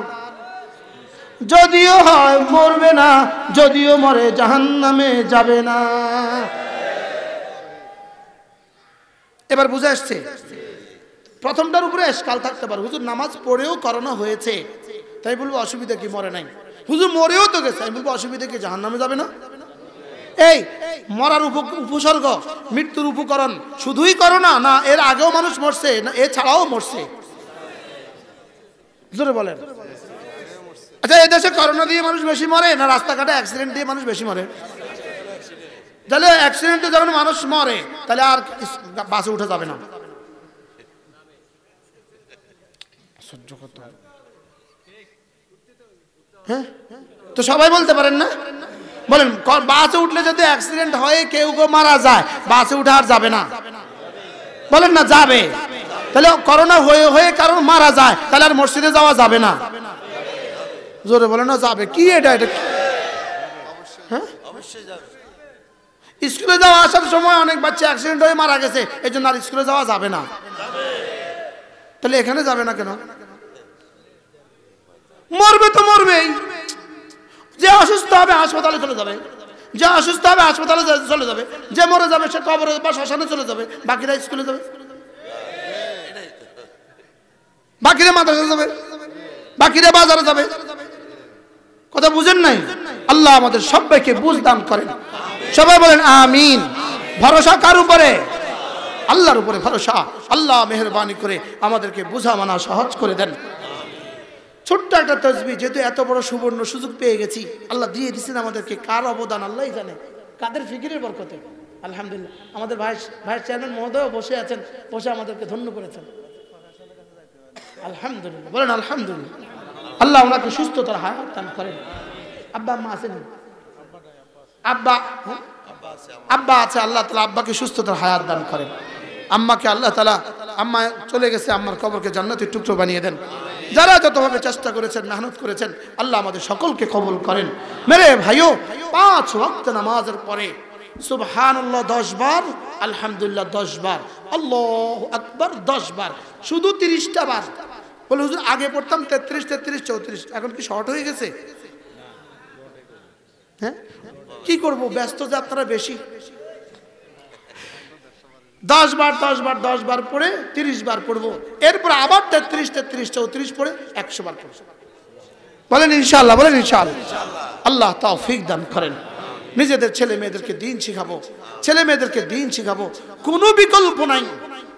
যদিও হয় মরবে না, যদিও মরে জাহান্নামে যাবে না। এবার বুঝে আসছে? প্রথমটার উপরে এশকাল থাকতে পারে, হুজুর নামাজ পড়েও করোনা হয়েছে, তাই বলবো অসুবিধা কি, মরে নাই। হুজুর মরেও তো গেছে, আমি বলবো অসুবিধা কি, জাহান্নামে যাবে না। এই মরার উপসর্গ, মৃত্যুর উপকরণ শুধুই করোনা না, এর আগেও মানুষ মরছে, না এ ছাড়াও মরছে। জোরে বলেন। আচ্ছা, এদেশে করোনা দিয়ে মানুষ বেশি মরে না রাস্তাঘাটে অ্যাক্সিডেন্ট দিয়ে মানুষ বেশি মরে? তাহলে অ্যাক্সিডেন্টে যখন মানুষ মরে তাহলে আর বাসে উঠে যাবে না। হ্যাঁ, তো সবাই বলতে পারেন না? বলেন, বাসে উঠলে যদি অ্যাক্সিডেন্ট হয় কেউ কেউ মারা যায়, বাসে উঠে আর যাবে না? বলেন না, যাবে। তাহলে করোনা হয়ে হয়ে কারণ মারা যায়, তাহলে আর মসজিদে যাওয়া যাবে না? জোরে বলেন না, যাবে। কি এটা? এটা হ্যাঁ, অবশ্যই যাবে। স্কুলে যাওয়া আসার সময় অনেক বাচ্চা অ্যাক্সিডেন্ট হয়ে মারা গেছে, এই জন্য আর স্কুলে যাওয়া যাবে না। তাহলে এখানে যাবে না কেন? মরবে তো মরবেই। যে অসুস্থ হবে হাসপাতালে চলে যাবে, যে অসুস্থ হবে হাসপাতালে চলে যাবে, যে মরে যাবে সে কবরে বা শ্মশানে চলে যাবে, বাকিরা স্কুলে যাবে, বাকিরা মাদ্রাসা যাবে, বাকিরা বাজারে যাবে। কথা বুঝেন নাই? আল্লাহ আমাদের সবাইকে বুঝ দান করেন। সবাই বলেন আমিন। ভরসা কার উপরে? আল্লাহর উপরে ভরসা। আল্লাহ মেহেরবানি করে আমাদেরকে বুঝা মানা সহজ করে দেন। ছোট্ট একটা তাসবিহ, যেহেতু এত বড় সুবর্ণ সুযোগ পেয়ে গেছি, আল্লাহ দিয়ে দিচ্ছেন আমাদেরকে। কার অবদান আল্লাহই জানে, কাদের ফিকিরের বরকতে। আলহামদুলিল্লাহ, আমাদের ভাইস চেয়ারম্যান মহোদয় বসে আছেন, বসে আমাদেরকে ধন্য করেছেন। আলহামদুলিল্লাহ বলেন, আলহামদুলিল্লাহ। আল্লাহ ওনাকে সুস্থতার হায়াত দান করেন। আব্বা আম্মা আছেন? আব্বা আব্বা আছে, আল্লাহ তাআলা আব্বাকে সুস্থতার হায়াত দান করেন। আম্মাকে আল্লাহ তাআলা, আম্মা চলে গেছে, আম্মার কবরকে জান্নাতের টুকরো বানিয়ে দেন। যারা যতভাবে চেষ্টা করেছেন, মেহনত করেছেন, আল্লাহ আমাদের সকলকে কবুল করেন। মেরে ভাইও, 5 ওয়াক্ত নামাজের পরে সুবহানাল্লাহ 10 বার, আলহামদুলিল্লাহ 10 বার, আল্লাহু আকবার 10 বার, শুধু 30টা বার। বলে হুজুর আগে পড়তাম 33, 34, 34, এখন কি শর্ট হয়ে গেছে? হ্যাঁ, কি করবো, ব্যস্ত যে আপনারা বেশি। 10 বার 10 বার 10 বার পড়ে 30 বার পড়বো, এরপর আবার 33, 33, 34 পড়ে 100 বার পড়বো। বলেন ইনশাআল্লাহ, বলেন ইনশাআল্লাহ। আল্লাহ তৌফিক দান করেন। নিজেদের ছেলে মেয়েদেরকে দিন শিখাবো, ছেলে মেয়েদেরকে দিন শিখাবো। কোনো বিকল্প নাই,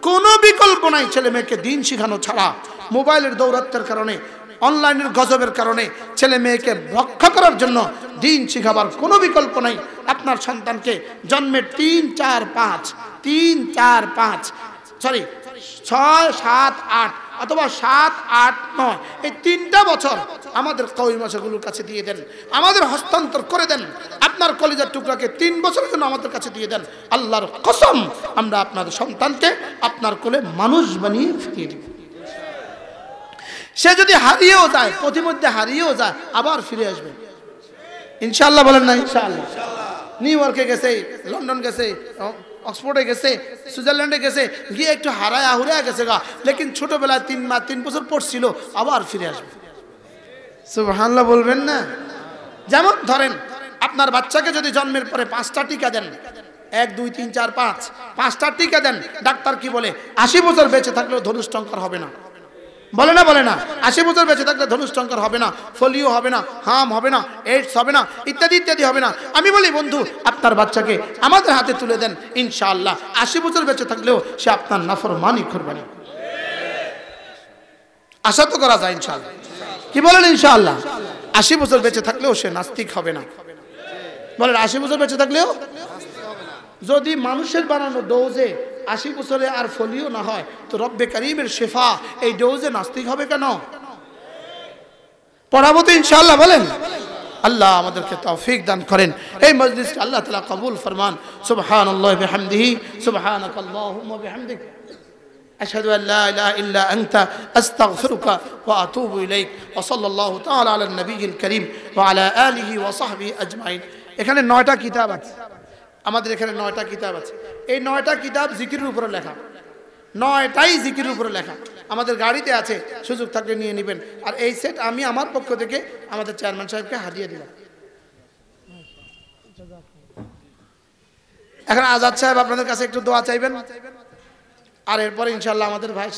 কোনো বিকল্প নাই ছেলে মেয়েকে দিন শিখানো ছাড়া। মোবাইলের দৌরাত্মের কারণে, অনলাইনের গজবের কারণে ছেলে মেয়েকে রক্ষা করার জন্য দিন শিখাবার কোনো বিকল্প নাই। আপনার সন্তানকে জন্মের 3, 4, 5, 3, 4, 5, সরি 6, 7, 8 অথবা 7, 8, 9 এই 3টা বছর আমাদের কওমি মাদ্রাসাগুলোর কাছে দিয়ে দেন, আমাদের হস্তান্তর করে দেন। আপনার কলিজার টুকরাকে 3 বছরের জন্য আমাদের কাছে দিয়ে দেন। আল্লাহর কসম, আমরা আপনার সন্তানকে আপনার কোলে মানুষ বানিয়ে ফিরিয়ে দেব। সে যদি হারিয়েও যায়, পথিমধ্যে হারিয়েও যায়, আবার ফিরে আসবে ইনশাআল্লাহ। বলেন না ইনশাআল্লাহ। নিউ ইয়র্কে গেছে, লন্ডন গেছে, অক্সফোর্ডে গেছে, সুইজারল্যান্ডে গেছে, গিয়ে একটু হারায় আহুরায় গেছে গা, লেকিন ছোটবেলায় 3 মাস 3 বছর পড়ছিল, আবার ফিরে আসবে। সুবহানাল্লাহ বলবেন না? যেমন ধরেন, আপনার বাচ্চাকে যদি জন্মের পরে 5টা টিকা দেন, 1, 2, 3, 4, 5, 5টা টিকা দেন, ডাক্তার কি বলে? 80 বছর বেঁচে থাকলেও ধনুষ্টঙ্কর হবে না। বলে না? বলে না? 80 বছর বেঁচে থাকলে ধনুষ্টঙ্কর হবে না, ফোলিও হবে না, হাম হবে না, এইডস হবে না, ইত্যাদি ইত্যাদি হবে না। আমি বলি বন্ধু, আপনার বাচ্চাকে আমাদের হাতে তুলে দেন, ইনশাআল্লাহ 80 বছর বেঁচে থাকলেও সে আপনার নাফরমানি করবে না। আশা তো করা যায় ইনশাআল্লাহ। কি বলেন? ইনশাআল্লাহ 80 বছর বেঁচে থাকলেও সে নাস্তিক হবে না। বলেন, 80 বছর বেঁচে থাকলেও? যদি মানুষের বানানো ডোজে 80 বছরে আর ফলিও না হয়, তো রব্বে কারিমের শেফা এই ডোজে নাস্তিক হবে কেন? পড়াবো তো ইনশাআল্লাহ। বলেন, আল্লাহ আমাদেরকে তৌফিক দান করেন। এই মজলিসকে আল্লাহ তাআলা কবুল ফরমান। সুবহানাল্লাহ বিহামদিহি, সুবহানাকাল্লাহুম্মা বিহামদিক, আশহাদু আল্লা ইলাহা ইল্লা আনতা, আস্তাগফিরুকা ওয়া আতুবু ইলাইক, ওয়া সাল্লাল্লাহু তাআলা আলান নাবিয়িল কারীম ওয়া আলা আলিহি ওয়া সাহবিহি আজমাইন। এখানে 9টা কিতাব আছে, আমাদের এখানে 9টা কিতাব আছে। এই 9টা কিতাব জিকিরের উপরে লেখা, 9টাই জিকিরের উপরে লেখা। আমাদের গাড়িতে আছে, সুযোগ থাকলে নিয়ে নেবেন। আর এই সেট আমি আমার পক্ষ থেকে আমাদের চেয়ারম্যান সাহেবকে হারিয়ে দিলাম। এখন আজাদ সাহেব আপনাদের কাছে একটু দোয়া চাইবেন, আর এরপরে ইনশাআল্লাহ আমাদের ভাই